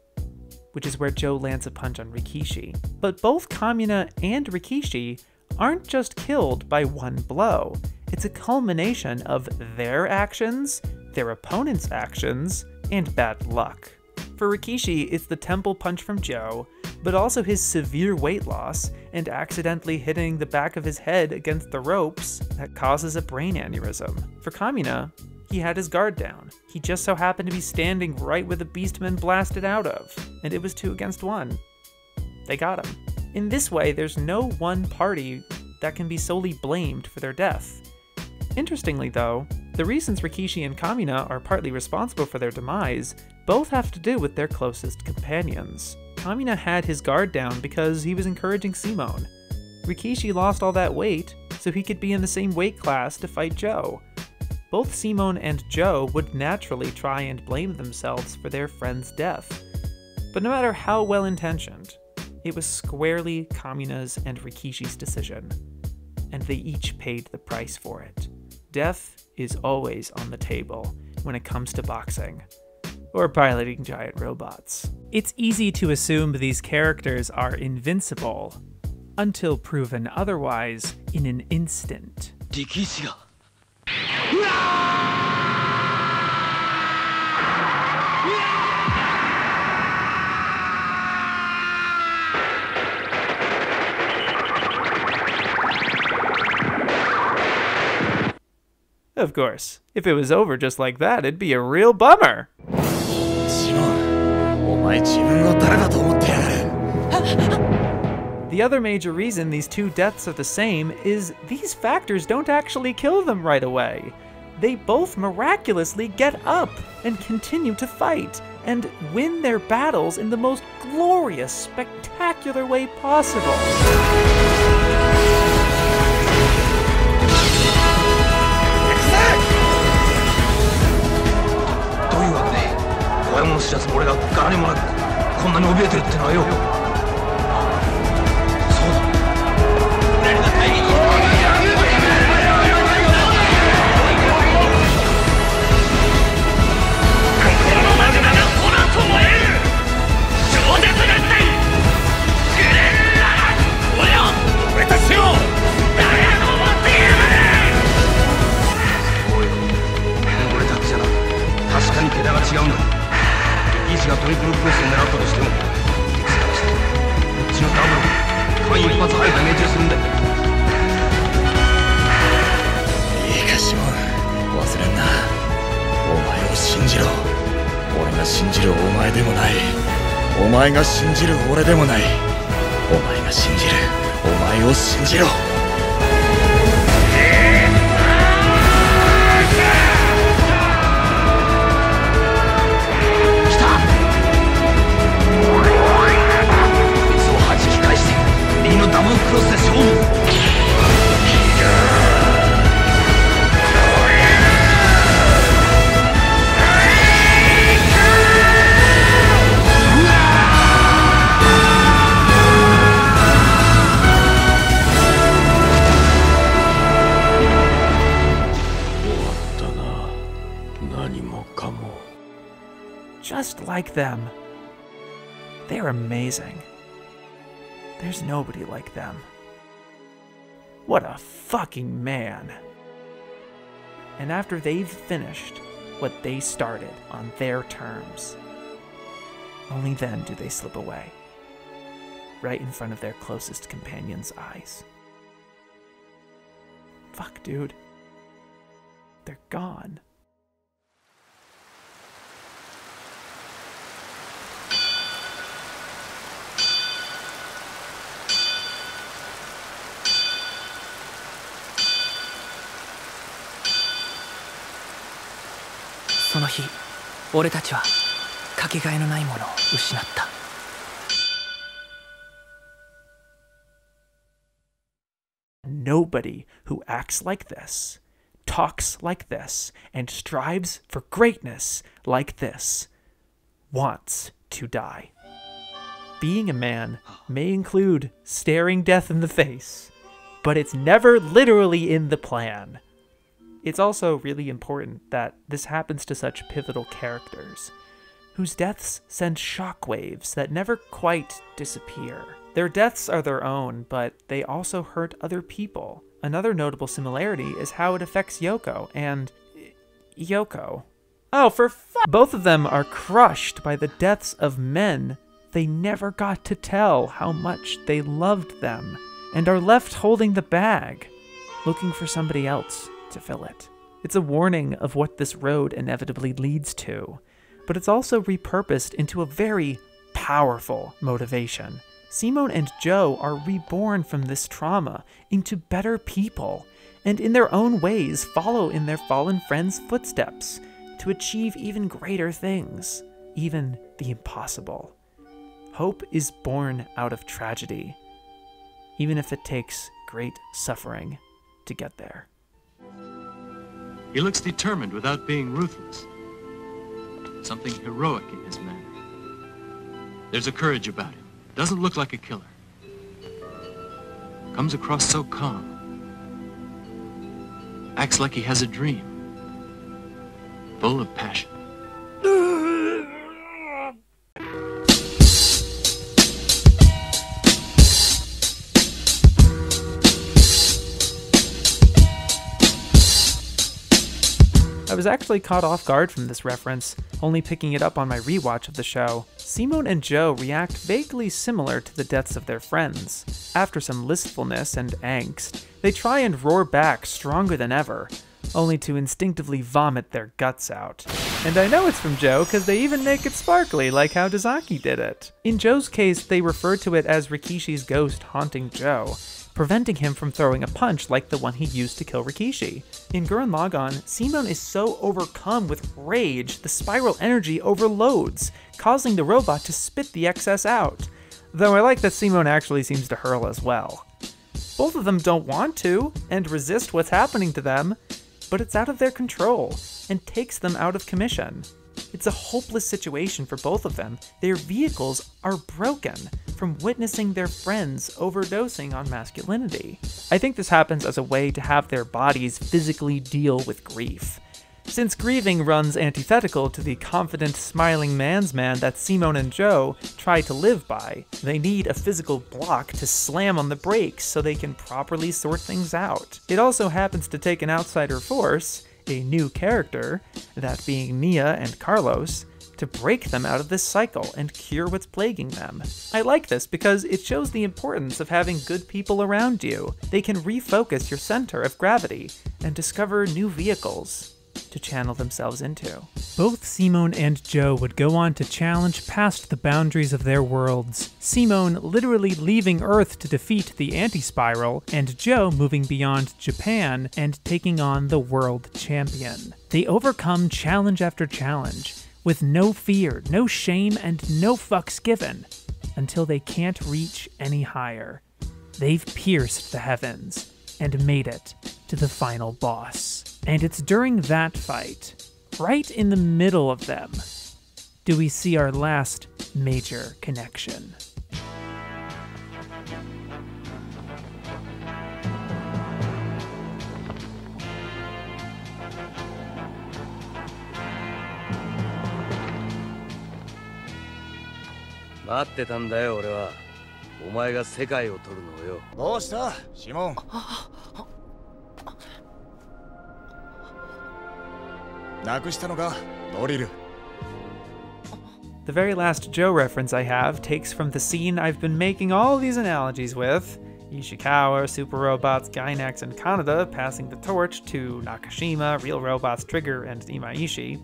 which is where Joe lands a punch on Rikishi. But both Kamina and Rikishi aren't just killed by one blow. It's a culmination of their actions, their opponent's actions, and bad luck. For Rikishi, it's the temple punch from Joe, but also his severe weight loss and accidentally hitting the back of his head against the ropes that causes a brain aneurysm. For Kamina, he had his guard down. He just so happened to be standing right where the Beastmen blasted out of, and it was 2 against 1. They got him. In this way, there's no one party that can be solely blamed for their death. Interestingly though, the reasons Rikishi and Kamina are partly responsible for their demise both have to do with their closest companions. Kamina had his guard down because he was encouraging Simone. Rikishi lost all that weight so he could be in the same weight class to fight Joe. Both Simone and Joe would naturally try and blame themselves for their friend's death. But no matter how well-intentioned, it was squarely Kamina's and Rikishi's decision, and they each paid the price for it. Death is always on the table when it comes to boxing, or piloting giant robots. It's easy to assume these characters are invincible, until proven otherwise in an instant. Of course, if it was over just like that, it'd be a real bummer. The other major reason these two deaths are the same is these factors don't actually kill them right away. They both miraculously get up and continue to fight and win their battles in the most glorious, spectacular way possible. Just like them. They're amazing. There's nobody like them. What a fucking man. And after they've finished what they started on their terms, only then do they slip away, right in front of their closest companion's eyes. Fuck, dude. They're gone. Nobody who acts like this talks like this, and strives for greatness like this, wants to die. Being a man may include staring death in the face, but it's never literally in the plan. It's also really important that this happens to such pivotal characters, whose deaths send shockwaves that never quite disappear. Their deaths are their own, but they also hurt other people. Another notable similarity is how it affects Yoko and Yoko. Oh, for fuck! Both of them are crushed by the deaths of men they never got to tell how much they loved them, and are left holding the bag, looking for somebody else to fill it. It's a warning of what this road inevitably leads to, but it's also repurposed into a very powerful motivation. Simone and Joe are reborn from this trauma into better people, and in their own ways follow in their fallen friends' footsteps to achieve even greater things, even the impossible. Hope is born out of tragedy, even if it takes great suffering to get there. He looks determined without being ruthless. Something heroic in his manner. There's a courage about him. Doesn't look like a killer. Comes across so calm. Acts like he has a dream. Full of passion. I was actually caught off guard from this reference, only picking it up on my rewatch of the show. Simone and Joe react vaguely similar to the deaths of their friends. After some listfulness and angst, they try and roar back stronger than ever, only to instinctively vomit their guts out. And I know it's from Joe because they even make it sparkly like how Dazaki did it. In Joe's case, they refer to it as Rikishi's ghost haunting Joe, preventing him from throwing a punch like the one he used to kill Rikishi. In Gurren Lagann, Simone is so overcome with rage, the spiral energy overloads, causing the robot to spit the excess out. Though I like that Simone actually seems to hurl as well. Both of them don't want to, and resist what's happening to them, but it's out of their control, and takes them out of commission. It's a hopeless situation for both of them. Their vehicles are broken from witnessing their friends overdosing on masculinity. I think this happens as a way to have their bodies physically deal with grief. Since grieving runs antithetical to the confident, smiling man's man that Simone and Joe try to live by, they need a physical block to slam on the brakes so they can properly sort things out. It also happens to take an outsider force, a new character, that being Nia and Carlos, to break them out of this cycle and cure what's plaguing them. I like this because it shows the importance of having good people around you. They can refocus your center of gravity and discover new vehicles to channel themselves into. Both Simone and Joe would go on to challenge past the boundaries of their worlds, Simone literally leaving Earth to defeat the Anti-Spiral, and Joe moving beyond Japan and taking on the world champion. They overcome challenge after challenge, with no fear, no shame, and no fucks given, until they can't reach any higher. They've pierced the heavens, and made it to the final boss. And it's during that fight, right in the middle of them, do we see our last major connection. I was waiting for you. お前が世界を取るのよ。どうした、シモン。なくしたのか、ドリル。The very last Joe reference I have takes from the scene I've been making all these analogies with. Ishikawa, Super Robots, Gainax, and Kanada passing the torch to Nakashima, Real Robots, Trigger, and Imaishi.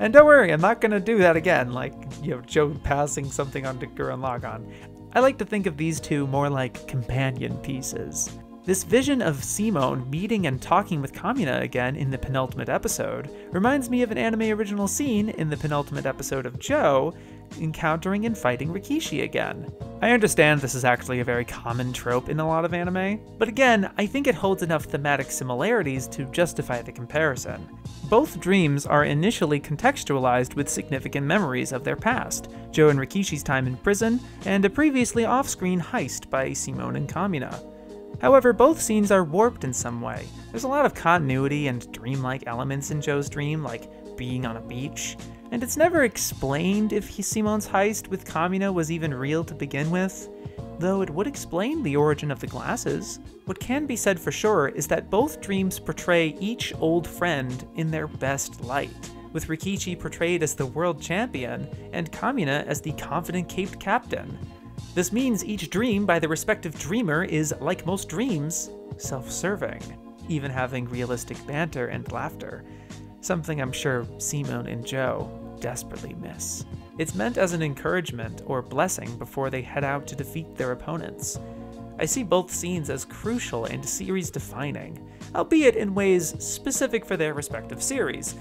And don't worry, I'm not gonna do that again, like, you know, Joe passing something on to Gurren Lagann. I like to think of these two more like companion pieces. This vision of Simone meeting and talking with Kamina again in the penultimate episode reminds me of an anime original scene in the penultimate episode of Joe encountering and fighting Rikishi again. I understand this is actually a very common trope in a lot of anime, but again, I think it holds enough thematic similarities to justify the comparison. Both dreams are initially contextualized with significant memories of their past, Joe and Rikishi's time in prison, and a previously off-screen heist by Simone and Kamina. However, both scenes are warped in some way. There's a lot of continuity and dreamlike elements in Joe's dream, like being on a beach, and it's never explained if Simone's heist with Kamina was even real to begin with, though it would explain the origin of the glasses. What can be said for sure is that both dreams portray each old friend in their best light, with Rikishi portrayed as the world champion and Kamina as the confident caped captain. This means each dream by the respective dreamer is, like most dreams, self-serving, even having realistic banter and laughter, something I'm sure Simone and Joe desperately miss. It's meant as an encouragement or blessing before they head out to defeat their opponents. I see both scenes as crucial and series-defining, albeit in ways specific for their respective series.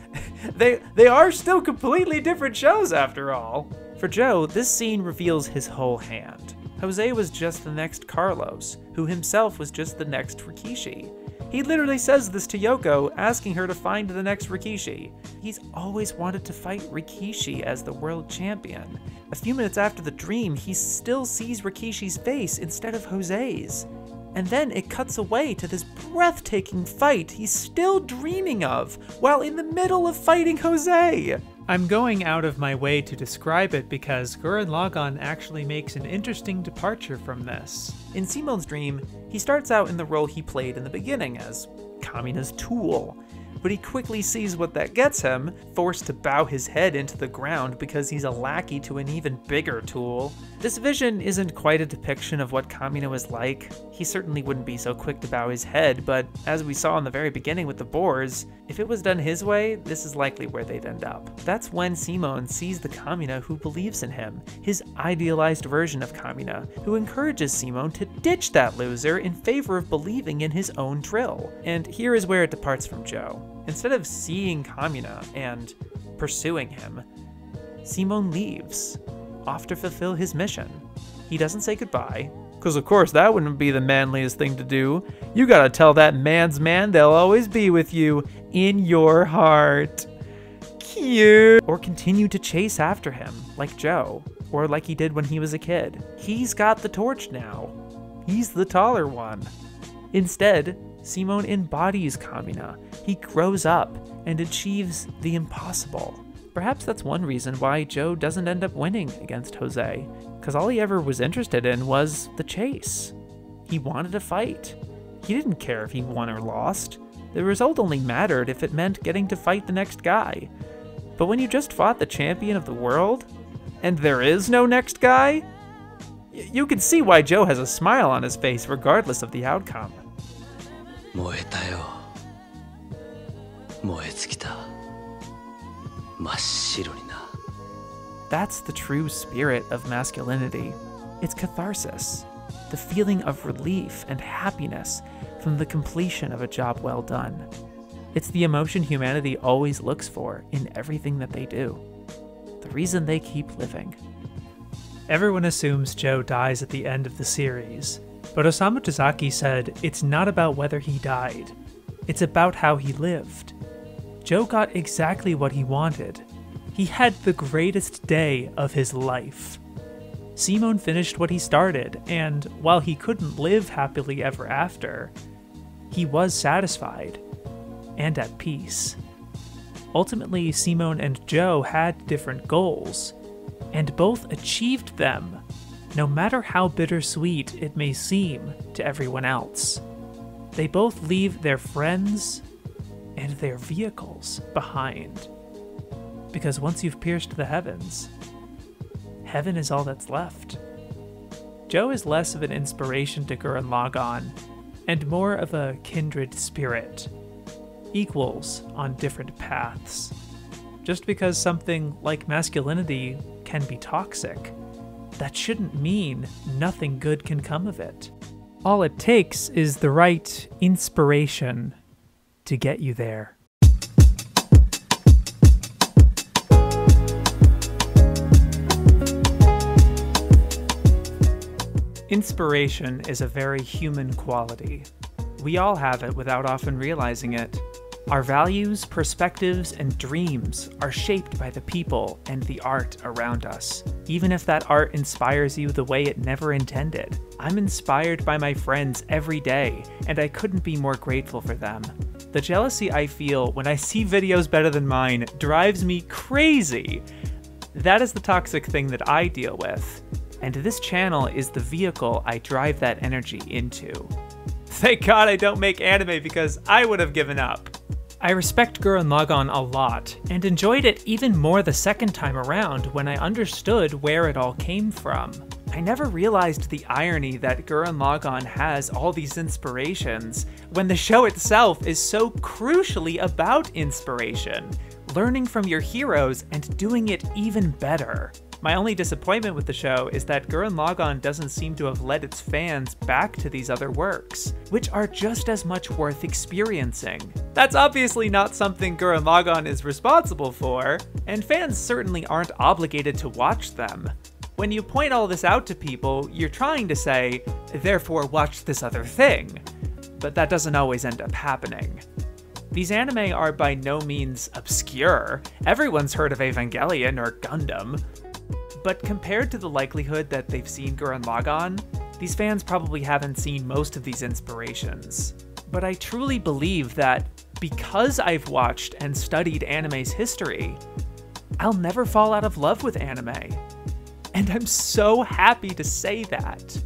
They are still completely different shows after all! For Joe, this scene reveals his whole hand. Jose was just the next Carlos, who himself was just the next Rikishi. He literally says this to Yoko, asking her to find the next Rikishi. He's always wanted to fight Rikishi as the world champion. A few minutes after the dream, he still sees Rikishi's face instead of Jose's. And then it cuts away to this breathtaking fight he's still dreaming of, while in the middle of fighting Jose! I'm going out of my way to describe it because Gurren Lagann actually makes an interesting departure from this. In Simone's dream, he starts out in the role he played in the beginning as Kamina's tool, but he quickly sees what that gets him, forced to bow his head into the ground because he's a lackey to an even bigger tool. This vision isn't quite a depiction of what Kamina was like. He certainly wouldn't be so quick to bow his head, but as we saw in the very beginning with the boars, if it was done his way, this is likely where they'd end up. That's when Simone sees the Kamina who believes in him, his idealized version of Kamina, who encourages Simone to ditch that loser in favor of believing in his own drill. And here is where it departs from Joe. Instead of seeing Kamina and pursuing him, Simone leaves, off to fulfill his mission. He doesn't say goodbye, because of course that wouldn't be the manliest thing to do. You gotta tell that man's man they'll always be with you in your heart. Cute. Or continue to chase after him, like Joe, or like he did when he was a kid. He's got the torch now. He's the taller one. Instead, Simone embodies Kamina. He grows up and achieves the impossible. Perhaps that's one reason why Joe doesn't end up winning against Jose, because all he ever was interested in was the chase. He wanted to fight. He didn't care if he won or lost. The result only mattered if it meant getting to fight the next guy. But when you just fought the champion of the world, and there is no next guy, you can see why Joe has a smile on his face regardless of the outcome. 燃えたよ。燃え尽きた。真っ白にな。 That's the true spirit of masculinity. It's catharsis, the feeling of relief and happiness from the completion of a job well done. It's the emotion humanity always looks for in everything that they do. The reason they keep living. Everyone assumes Joe dies at the end of the series. But Osamu Tozaki said, it's not about whether he died, it's about how he lived. Joe got exactly what he wanted. He had the greatest day of his life. Simone finished what he started, and while he couldn't live happily ever after, he was satisfied and at peace. Ultimately, Simone and Joe had different goals, and both achieved them. No matter how bittersweet it may seem to everyone else, they both leave their friends and their vehicles behind. Because once you've pierced the heavens, heaven is all that's left. Joe is less of an inspiration to Gurren Lagann and more of a kindred spirit, equals on different paths. Just because something like masculinity can be toxic, that shouldn't mean nothing good can come of it. All it takes is the right inspiration to get you there. Inspiration is a very human quality. We all have it without often realizing it. Our values, perspectives, and dreams are shaped by the people and the art around us, even if that art inspires you the way it never intended. I'm inspired by my friends every day, and I couldn't be more grateful for them. The jealousy I feel when I see videos better than mine drives me crazy. That is the toxic thing that I deal with, and this channel is the vehicle I drive that energy into. Thank God I don't make anime because I would have given up. I respect Gurren Lagann a lot, and enjoyed it even more the second time around when I understood where it all came from. I never realized the irony that Gurren Lagann has all these inspirations, when the show itself is so crucially about inspiration, learning from your heroes and doing it even better. My only disappointment with the show is that Gurren Lagann doesn't seem to have led its fans back to these other works, which are just as much worth experiencing. That's obviously not something Gurren Lagann is responsible for, and fans certainly aren't obligated to watch them. When you point all this out to people, you're trying to say, therefore watch this other thing, but that doesn't always end up happening. These anime are by no means obscure. Everyone's heard of Evangelion or Gundam. But compared to the likelihood that they've seen Gurren Lagann, these fans probably haven't seen most of these inspirations. But I truly believe that because I've watched and studied anime's history, I'll never fall out of love with anime. And I'm so happy to say that.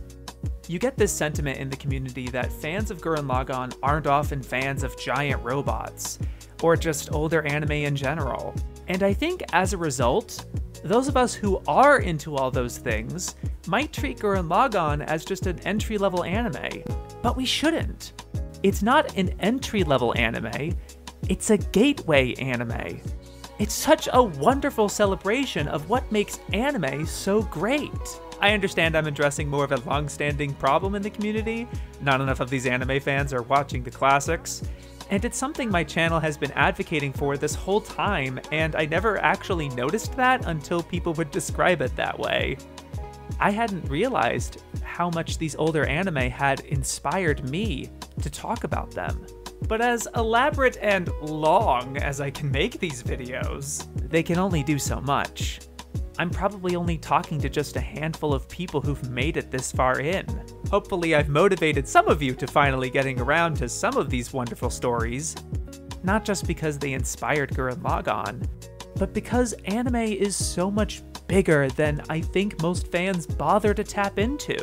You get this sentiment in the community that fans of Gurren Lagann aren't often fans of giant robots, or just older anime in general. And I think as a result, those of us who are into all those things might treat Gurren Lagann as just an entry-level anime, but we shouldn't. It's not an entry-level anime, it's a gateway anime. It's such a wonderful celebration of what makes anime so great. I understand I'm addressing more of a long-standing problem in the community. Not enough of these anime fans are watching the classics. And it's something my channel has been advocating for this whole time, and I never actually noticed that until people would describe it that way. I hadn't realized how much these older anime had inspired me to talk about them. But as elaborate and long as I can make these videos, they can only do so much. I'm probably only talking to just a handful of people who've made it this far in. Hopefully I've motivated some of you to finally getting around to some of these wonderful stories, not just because they inspired Gurren Lagann, but because anime is so much bigger than I think most fans bother to tap into.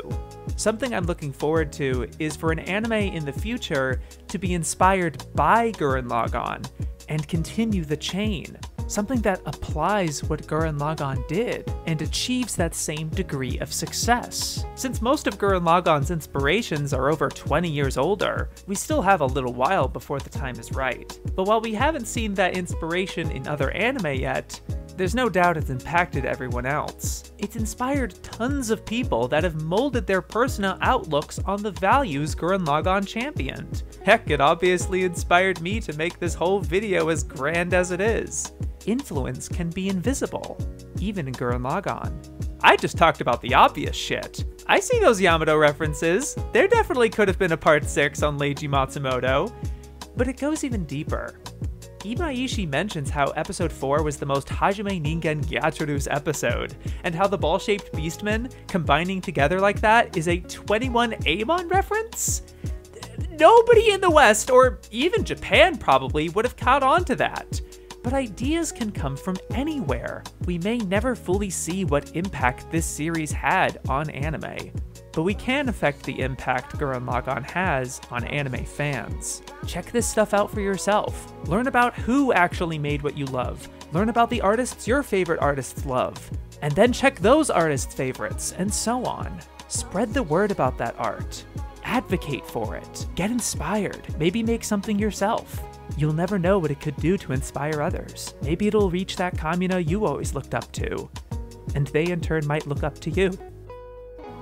Something I'm looking forward to is for an anime in the future to be inspired by Gurren Lagann and continue the chain, something that applies what Gurren Lagann did and achieves that same degree of success. Since most of Gurren Lagann's inspirations are over 20 years older, we still have a little while before the time is right. But while we haven't seen that inspiration in other anime yet, there's no doubt it's impacted everyone else. It's inspired tons of people that have molded their personal outlooks on the values Gurren Lagann championed. Heck, it obviously inspired me to make this whole video as grand as it is. Influence can be invisible, even in Gurren Lagann. I just talked about the obvious shit. I see those Yamato references. There definitely could have been a part 6 on Leiji Matsumoto. But it goes even deeper. Imaishi mentions how episode 4 was the most Hajime Ningen Gyatsuru's episode, and how the ball-shaped beastmen combining together like that is a 21 Amon reference? Nobody in the West, or even Japan probably, would have caught on to that. But ideas can come from anywhere. We may never fully see what impact this series had on anime, but we can affect the impact Gurren Lagann has on anime fans. Check this stuff out for yourself. Learn about who actually made what you love. Learn about the artists your favorite artists love. And then check those artists' favorites, and so on. Spread the word about that art. Advocate for it. Get inspired. Maybe make something yourself. You'll never know what it could do to inspire others. Maybe it'll reach that kamina you always looked up to, and they in turn might look up to you.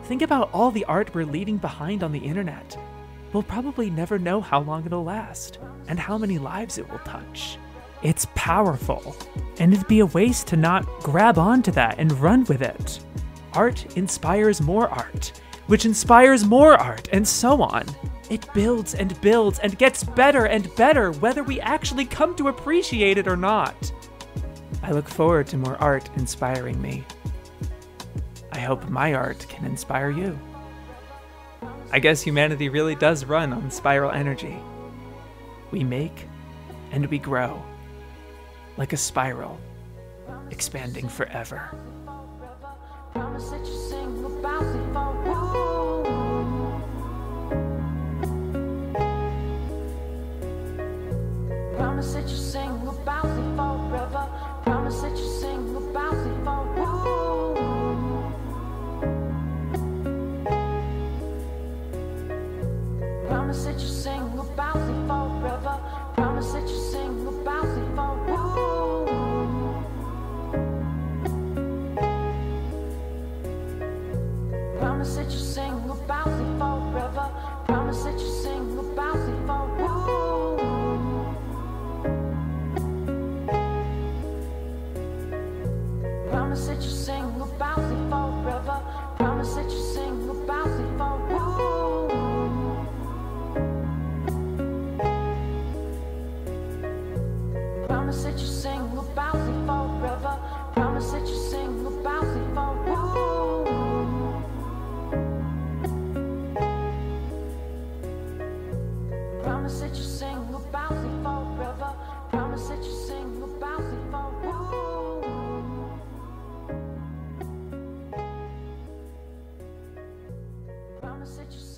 Think about all the art we're leaving behind on the internet. We'll probably never know how long it'll last, and how many lives it will touch. It's powerful, and it'd be a waste to not grab onto that and run with it. Art inspires more art, which inspires more art, and so on. It builds and builds and gets better and better, whether we actually come to appreciate it or not. I look forward to more art inspiring me. I hope my art can inspire you. I guess humanity really does run on spiral energy. We make and we grow, like a spiral, expanding forever. Promise that you sing about me for a while. Promise that you sing about me forever. Promise that you sing about me forever. Promise that you sing about me forever. Promise that you sing about me forever. Promise that you sing about me forever. Promise that you sing about me forever. Promise that you sing about me forever. Promise that you sing about me forever. Promise that you sing about me forever. Promise that you sing about me forever. Promise that you sing about me forever. Promise that you sing about me forever. That you